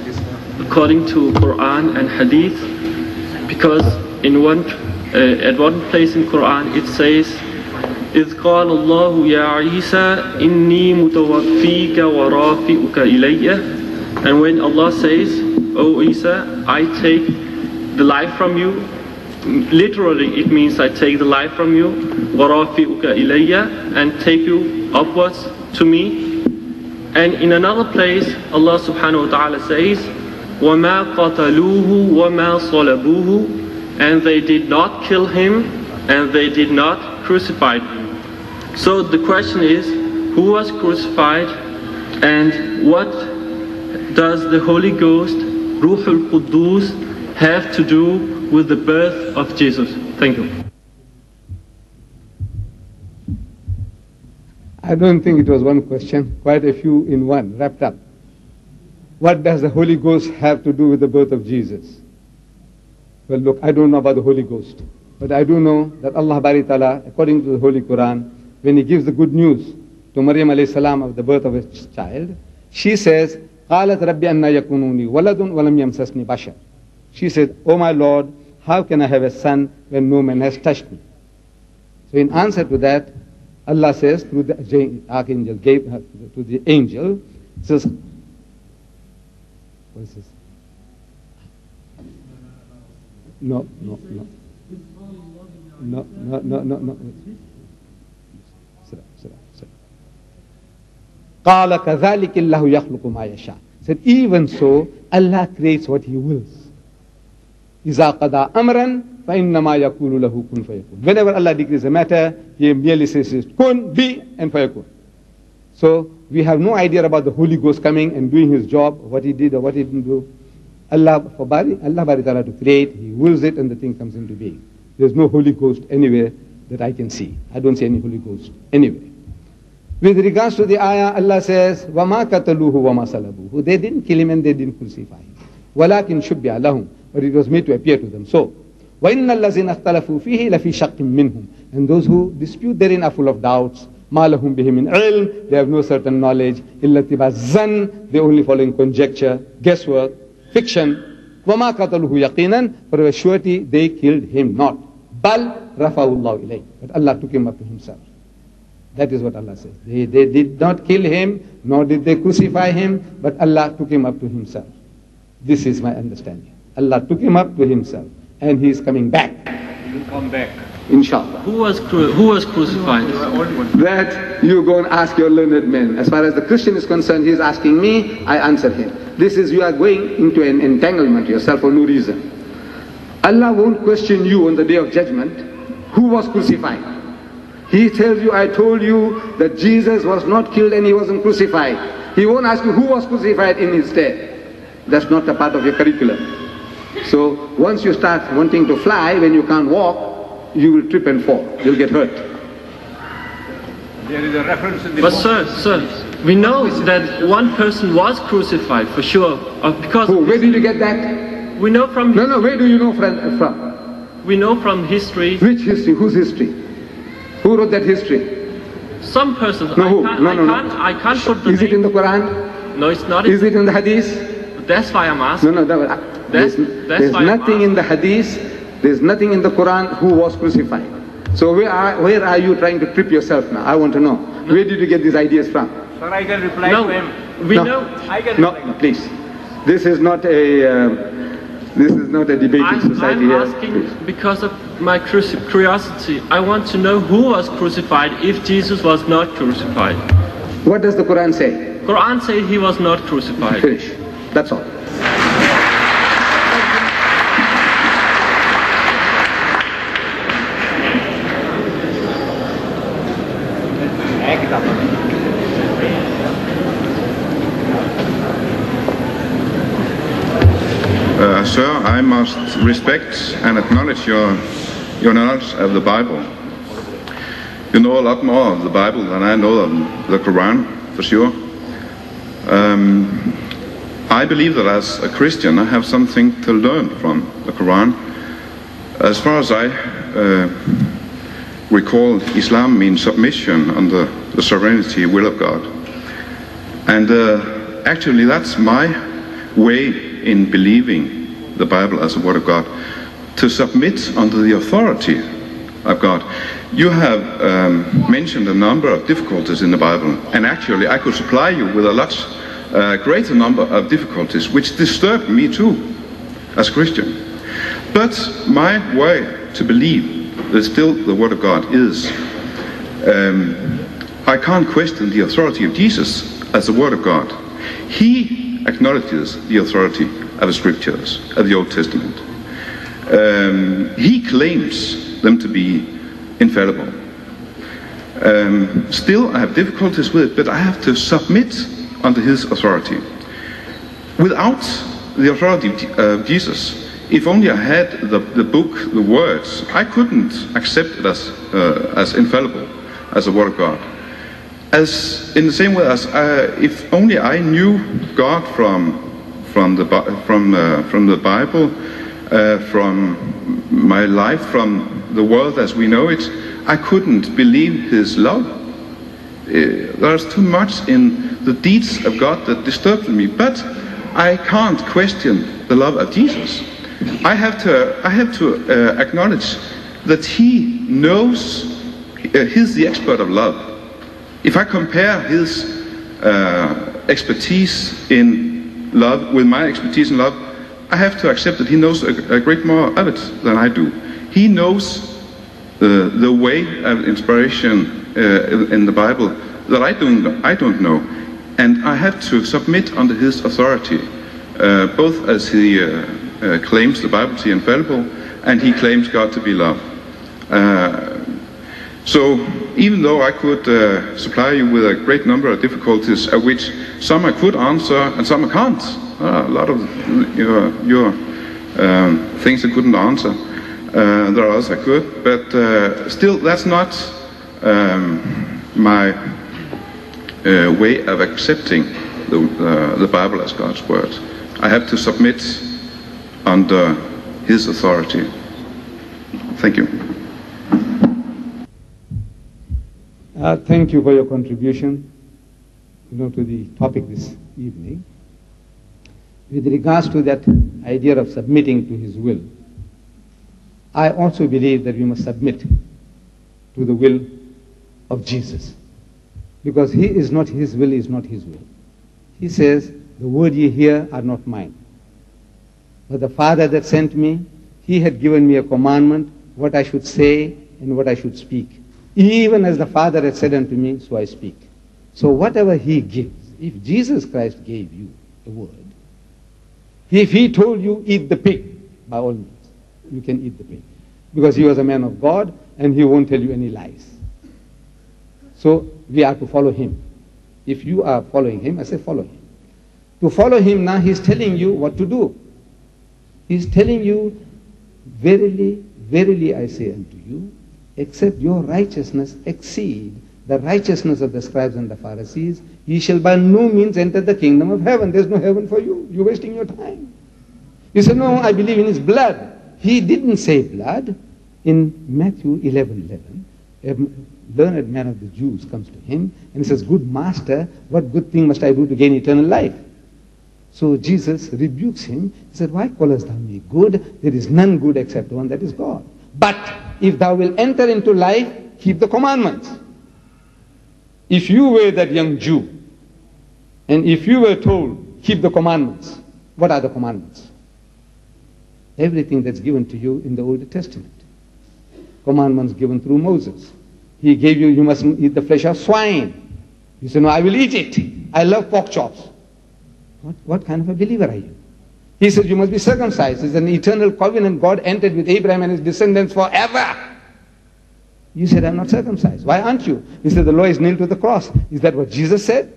according to Quran and Hadith? Because in one, uh, at one place in Quran it says, إِذْ قَالَ اللَّهُ يَا عِيسَى إِنِّي مُتَوَفِّيكَ وَرَافِئُكَ إِلَيَّ. And when Allah says, O Isa, I take the life from you, literally it means I take the life from you, وَرَافِئُكَ إِلَيَّ, and take you upwards to me. And in another place Allah subhanahu wa ta'ala says, وَمَا قَتَلُوهُ وَمَا صَلَبُوهُ, and they did not kill him and they did not crucify him. So the question is, who was crucified and what does the Holy Ghost, Ruhul Quddus, have to do with the birth of Jesus? Thank you. I don't think it was one question, quite a few in one, wrapped up. What does the Holy Ghost have to do with the birth of Jesus? Well, look, I don't know about the Holy Ghost, but I do know that Allah ta'ala, according to the Holy Quran, when He gives the good news to Maryam alayhi salam of the birth of his child, she says, قَالَتْ رَبِّ أَنَّا يَكُنُونِي وَلَدٌ وَلَمْ يَمْسَسْنِي بَشَرٌ. She said, "Oh my Lord, how can I have a son when no man has touched me?" So in answer to that, Allah says to the archangel, gave her to the angel, says, what is this? No, no, no. No, no, no, no, no. Said, even so, Allah creates what He wills. Whenever Allah decrees a matter, He merely says, kun, be, and fayakun. So, we have no idea about the Holy Ghost coming and doing His job, what He did or what He didn't do. Allah, for bari, Allah bari ta'ala to create, He wills it and the thing comes into being. There's no Holy Ghost anywhere that I can see. I don't see any Holy Ghost anywhere. With regards to the ayah, Allah says, وَمَا قَتَلُوهُ وَمَا صَلَبُوهُ. They didn't kill Him and they didn't crucify Him. وَلَكِنْ شُبِّعَ لَهُمْ. But it was made to appear to them. So, وَإِنَّ الَّذِينَ اخْتَلَفُوا فِيهِ لَفِي شَقٍ مِّنْهُمْ. And those who dispute therein are full of doubts. مَا لَهُمْ بِهِ مِنْ عِلْمٍ. They have no certain knowledge. إِلَّا اتِّبَاعَ الظَّنِّ. They only follow in conjecture, guesswork, fiction. وَمَا قَتَلُوهُ يَقِينًا. For a surety they killed Him not. بَلْ رَفَعَهُ اللَّهُ إِلَيْهِ. But Allah took Him up to Himself. That is what Allah says. They, they did not kill Him, nor did they crucify Him, but Allah took Him up to Himself. This is my understanding. Allah took Him up to Himself, and He is coming back. He will come back. Inshallah. Who was, cru who was crucified? That you go and ask your learned men. As far as the Christian is concerned, he is asking me, I answer him. This is, you are going into an entanglement yourself for no reason. Allah won't question you on the day of judgment, who was crucified. He tells you, I told you that Jesus was not killed and He wasn't crucified. He won't ask you who was crucified in His stead. That's not a part of your curriculum. So once you start wanting to fly when you can't walk, you will trip and fall. You'll get hurt. There is a reference in the But book. sir, sir, we know that one person was crucified for sure. Because Who? Where did you get that? We know from... No, no, where do you know from? from? We know from history. Which history? Whose history? Who wrote that history? Some person. No, I who? Can't, no, no, I can't, no. I can't put the Is name. It in the Quran? No, it's not. Is it in the Hadith? That's why I'm asking. No, no, that, I, that's, there's, that's there's why nothing in the Hadith. There's nothing in the Quran who was crucified. So where are, where are you trying to trip yourself now? I want to know. No. Where did you get these ideas from? Sir, I can reply no, to him. We no, know. I can no, reply. No, please. This is not a. Um, This is not a debating I'm, society I'm here. I'm asking Please. because of my curiosity. I want to know who was crucified if Jesus was not crucified. What does the Quran say? Quran says He was not crucified. Finish. That's all. Sir, I must respect and acknowledge your, your knowledge of the Bible. You know a lot more of the Bible than I know of the Quran, for sure. Um, I believe that as a Christian I have something to learn from the Quran. As far as I uh, recall, Islam means submission under the sovereignty will of God. And uh, actually that's my way in believing the Bible as the Word of God, to submit under the authority of God. You have um, mentioned a number of difficulties in the Bible, and actually I could supply you with a much uh, greater number of difficulties, which disturbed me too, as a Christian. But my way to believe that still the Word of God is, um, I can't question the authority of Jesus as the Word of God. He acknowledges the authority of the Scriptures, of the Old Testament. Um, he claims them to be infallible. Um, still, I have difficulties with it, but I have to submit under His authority. without the authority of Jesus. If only I had the, the book, the words, I couldn't accept it as, uh, as infallible, as the word of God. As in the same way as I, if only I knew God from from the from uh, from the Bible, uh, from my life, from the world as we know it, I couldn't believe His love. Uh, there's too much in the deeds of God that disturbs me, but I can't question the love of Jesus. I have to I have to uh, acknowledge that He knows. Uh, he's the expert of love. If I compare His uh, expertise in love with my expertise in love, I have to accept that He knows a, a great more of it than I do. He knows the, the way of inspiration uh, in, in the Bible that I don't, I don't know. And I have to submit under His authority, uh, both as He uh, uh, claims the Bible to be infallible, and He claims God to be love. Uh, So, even though I could uh, supply you with a great number of difficulties, of which some I could answer and some I can't. Uh, a lot of your, your um, things I couldn't answer. Uh, there are others I could, but uh, still that's not um, my uh, way of accepting the, uh, the Bible as God's Word. I have to submit under His authority. Thank you. Uh, thank you for your contribution, you know, to the topic this evening. With regards to that idea of submitting to His will, I also believe that we must submit to the will of Jesus. Because He is not His will, is not His will. He says, the word ye hear are not mine, but the Father that sent me, He had given me a commandment, what I should say and what I should speak. Even as the Father has said unto me, so I speak. So whatever He gives, if Jesus Christ gave you a word, if He told you, eat the pig, by all means, you can eat the pig. Because He was a man of God, and He won't tell you any lies. So we are to follow Him. If you are following Him, I say follow Him. To follow Him now, He's telling you what to do. He's telling you, verily, verily I say unto you, except your righteousness exceed the righteousness of the scribes and the Pharisees, ye shall by no means enter the kingdom of heaven. There's no heaven for you. You're wasting your time. You say, no, I believe in His blood. He didn't say blood. In Matthew eleven eleven, a learned man of the Jews comes to Him and he says, good master, what good thing must I do to gain eternal life? So Jesus rebukes him. He said, why callest thou me good? There is none good except one that is God. But if thou wilt enter into life, keep the commandments. If you were that young Jew, and if you were told, keep the commandments, what are the commandments? Everything that's given to you in the Old Testament. Commandments given through Moses. He gave you, you mustn't eat the flesh of swine. You say, no, I will eat it. I love pork chops. What, what kind of a believer are you? He says, you must be circumcised. It's an eternal covenant God entered with Abraham and his descendants forever. You said, I'm not circumcised. Why aren't you? He said, the law is nailed to the cross. Is that what Jesus said?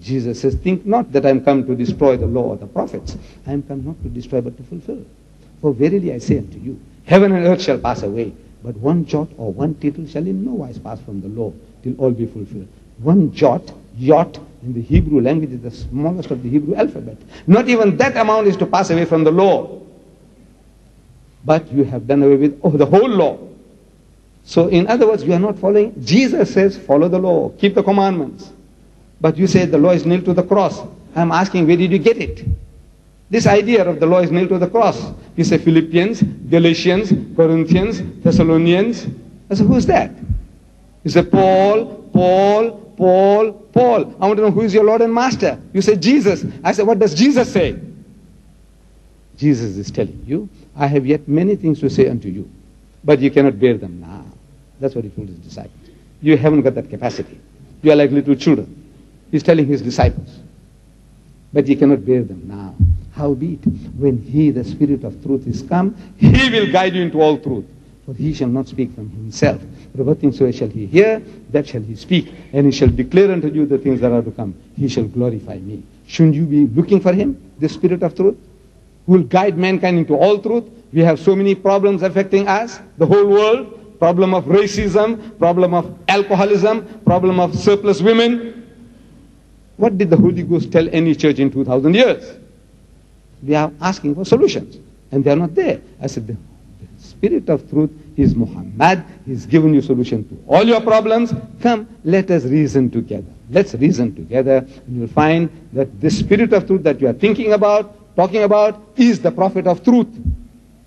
Jesus says, think not that I am come to destroy the law or the prophets. I am come not to destroy but to fulfill. For verily I say unto you, heaven and earth shall pass away, but one jot or one tittle shall in no wise pass from the law till all be fulfilled. One jot, yot, in the Hebrew language is the smallest of the Hebrew alphabet. Not even that amount is to pass away from the law. But you have done away with oh, the whole law. So in other words, you are not following. Jesus says, follow the law, keep the commandments. But you say the law is nailed to the cross. I am asking, where did you get it? This idea of the law is nailed to the cross. You say Philippians, Galatians, Corinthians, Thessalonians. I say, who is that? You say Paul, Paul, Paul, Paul, I want to know who is your Lord and Master. You say, Jesus. I say, what does Jesus say? Jesus is telling you, I have yet many things to say unto you, but you cannot bear them now. That's what He told His disciples. You haven't got that capacity. You are like little children. He's telling His disciples, but you cannot bear them now. Howbeit, when He, the Spirit of truth, is come, He will guide you into all truth. For He shall not speak from Himself, reverting, so shall he hear, that shall he speak, and he shall declare unto you the things that are to come. He shall glorify me. Shouldn't you be looking for him, the Spirit of truth, who will guide mankind into all truth? We have so many problems affecting us, the whole world. Problem of racism, problem of alcoholism, problem of surplus women. What did the Holy Ghost tell any church in two thousand years? We are asking for solutions, and they are not there. I said, the Spirit of truth is Muhammad. He's given you solution to all your problems. Come, let us reason together. Let's reason together, and you'll find that the Spirit of truth that you are thinking about, talking about, is the prophet of truth.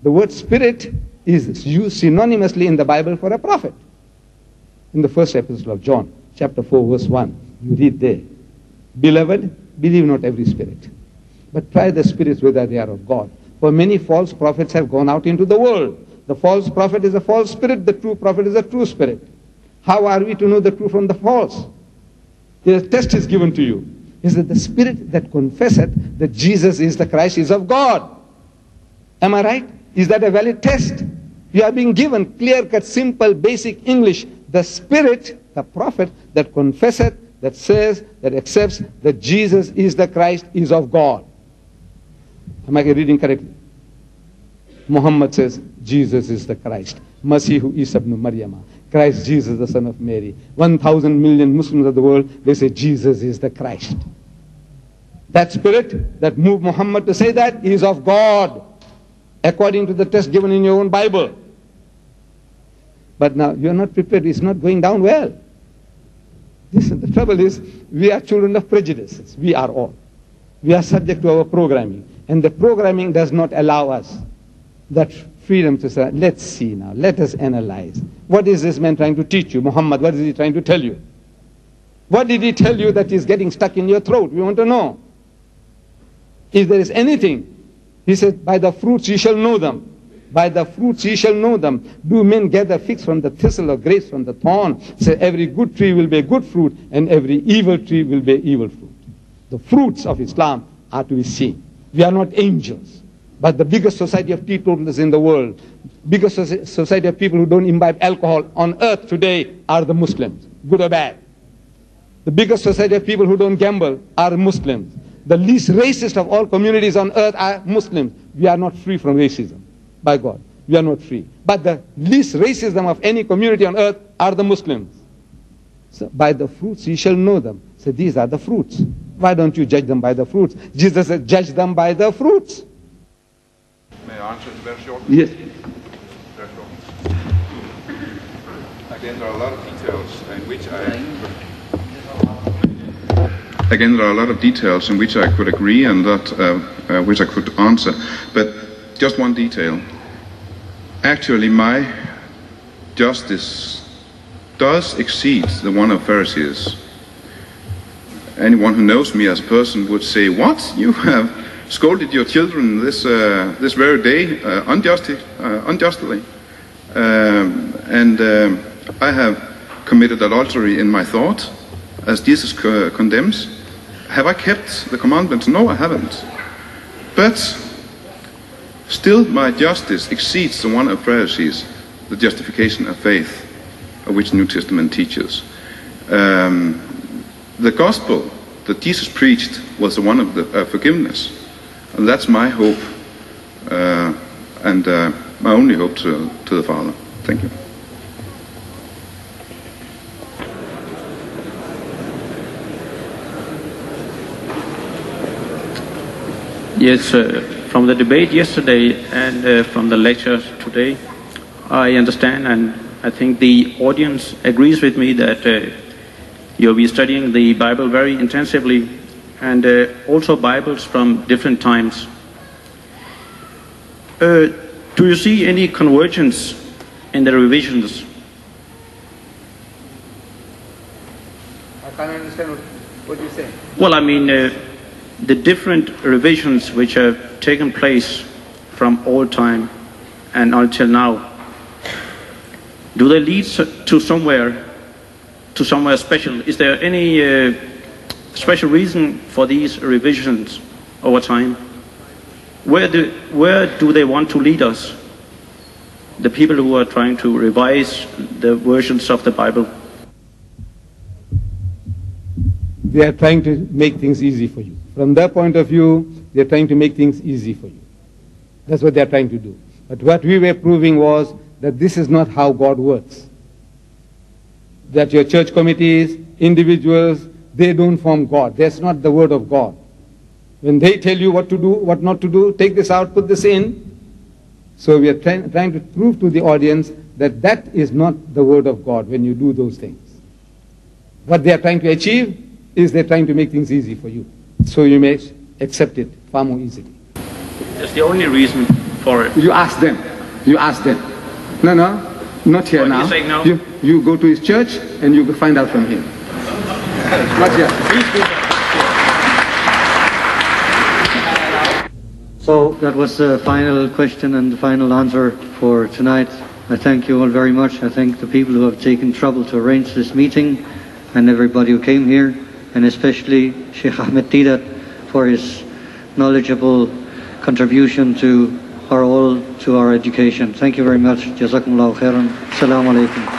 The word spirit is used synonymously in the Bible for a prophet. In the first epistle of John, chapter four, verse one, you read there, "Beloved, believe not every spirit, but try the spirits whether they are of God. For many false prophets have gone out into the world. The false prophet is a false spirit, the true prophet is a true spirit. How are we to know the true from the false? The test is given to you. Is that the spirit that confesseth that Jesus is the Christ is of God? Am I right? Is that a valid test? You are being given clear-cut, simple, basic English. The spirit, the prophet, that confesseth, that says, that accepts that Jesus is the Christ is of God. Am I reading correctly? Muhammad says, Jesus is the Christ. Masihu Isa ibn Maryama. Christ Jesus, the son of Mary. one thousand million Muslims of the world, they say Jesus is the Christ. That spirit that moved Muhammad to say that is of God, according to the test given in your own Bible. But now you are not prepared. It's not going down well. This is the trouble is, we are children of prejudices. We are all. We are subject to our programming. And the programming does not allow us that freedom to say, let's see now, let us analyze. What is this man trying to teach you? Muhammad, what is he trying to tell you? What did he tell you that is getting stuck in your throat? We want to know. If there is anything, he said, by the fruits ye shall know them. By the fruits ye shall know them. Do men gather figs from the thistle or grapes from the thorn? Say, every good tree will bear good fruit, and every evil tree will bear evil fruit. The fruits of Islam are to be seen. We are not angels, but the biggest society of teetotalers in the world, biggest society of people who don't imbibe alcohol on earth today are the Muslims, good or bad. The biggest society of people who don't gamble are Muslims. The least racist of all communities on earth are Muslims. We are not free from racism, by God. We are not free. But the least racism of any community on earth are the Muslims. So by the fruits you shall know them. So these are the fruits. Why don't you judge them by the fruits? Jesus said, judge them by the fruits. May I answer very shortly? Yes. Very shortly. Again, there are a lot of details in which I... Again, there are a lot of details in which I could agree and that uh, uh, which I could answer, but just one detail. Actually, my justice does exceed the one of Pharisees. Anyone who knows me as a person would say, "What? You have scolded your children this uh, this very day uh, unjustly, uh, unjustly, um, and um, I have committed adultery in my thought, as Jesus co condemns. Have I kept the commandments? No, I haven't. But still my justice exceeds the one of Pharisees, the justification of faith, of which the New Testament teaches. Um, the gospel that Jesus preached was the one of the, uh, forgiveness. And that's my hope, uh, and uh, my only hope to, to the Father. Thank you. Yes, uh, from the debate yesterday and uh, from the lectures today, I understand, and I think the audience agrees with me that uh, you'll be studying the Bible very intensively, and uh, also Bibles from different times. Uh, do you see any convergence in the revisions? I can't understand what you say. Well, I mean, uh, the different revisions which have taken place from old time and until now, do they lead to somewhere, to somewhere special? Is there any uh, special reason for these revisions over time? Where do, where do they want to lead us? the people who are trying to revise the versions of the Bible. They are trying to make things easy for you. From their point of view, they are trying to make things easy for you. That's what they are trying to do. But what we were proving was that this is not how God works. That your church committees, individuals, they don't form God. That's not the word of God. When they tell you what to do, what not to do, take this out, put this in. So we are try trying to prove to the audience that that is not the word of God when you do those things. What they are trying to achieve is they're trying to make things easy for you. So you may accept it far more easily. That's the only reason for it. You ask them. You ask them. No, no, not here now. No? You, you go to his church and you find out from him. Not here. So that was the final question and the final answer for tonight. I thank you all very much. I thank the people who have taken trouble to arrange this meeting and everybody who came here, and especially Sheikh Ahmed Deedat for his knowledgeable contribution to our all, to our education. Thank you very much. Jazakumullahu khairan. Assalamu alaikum.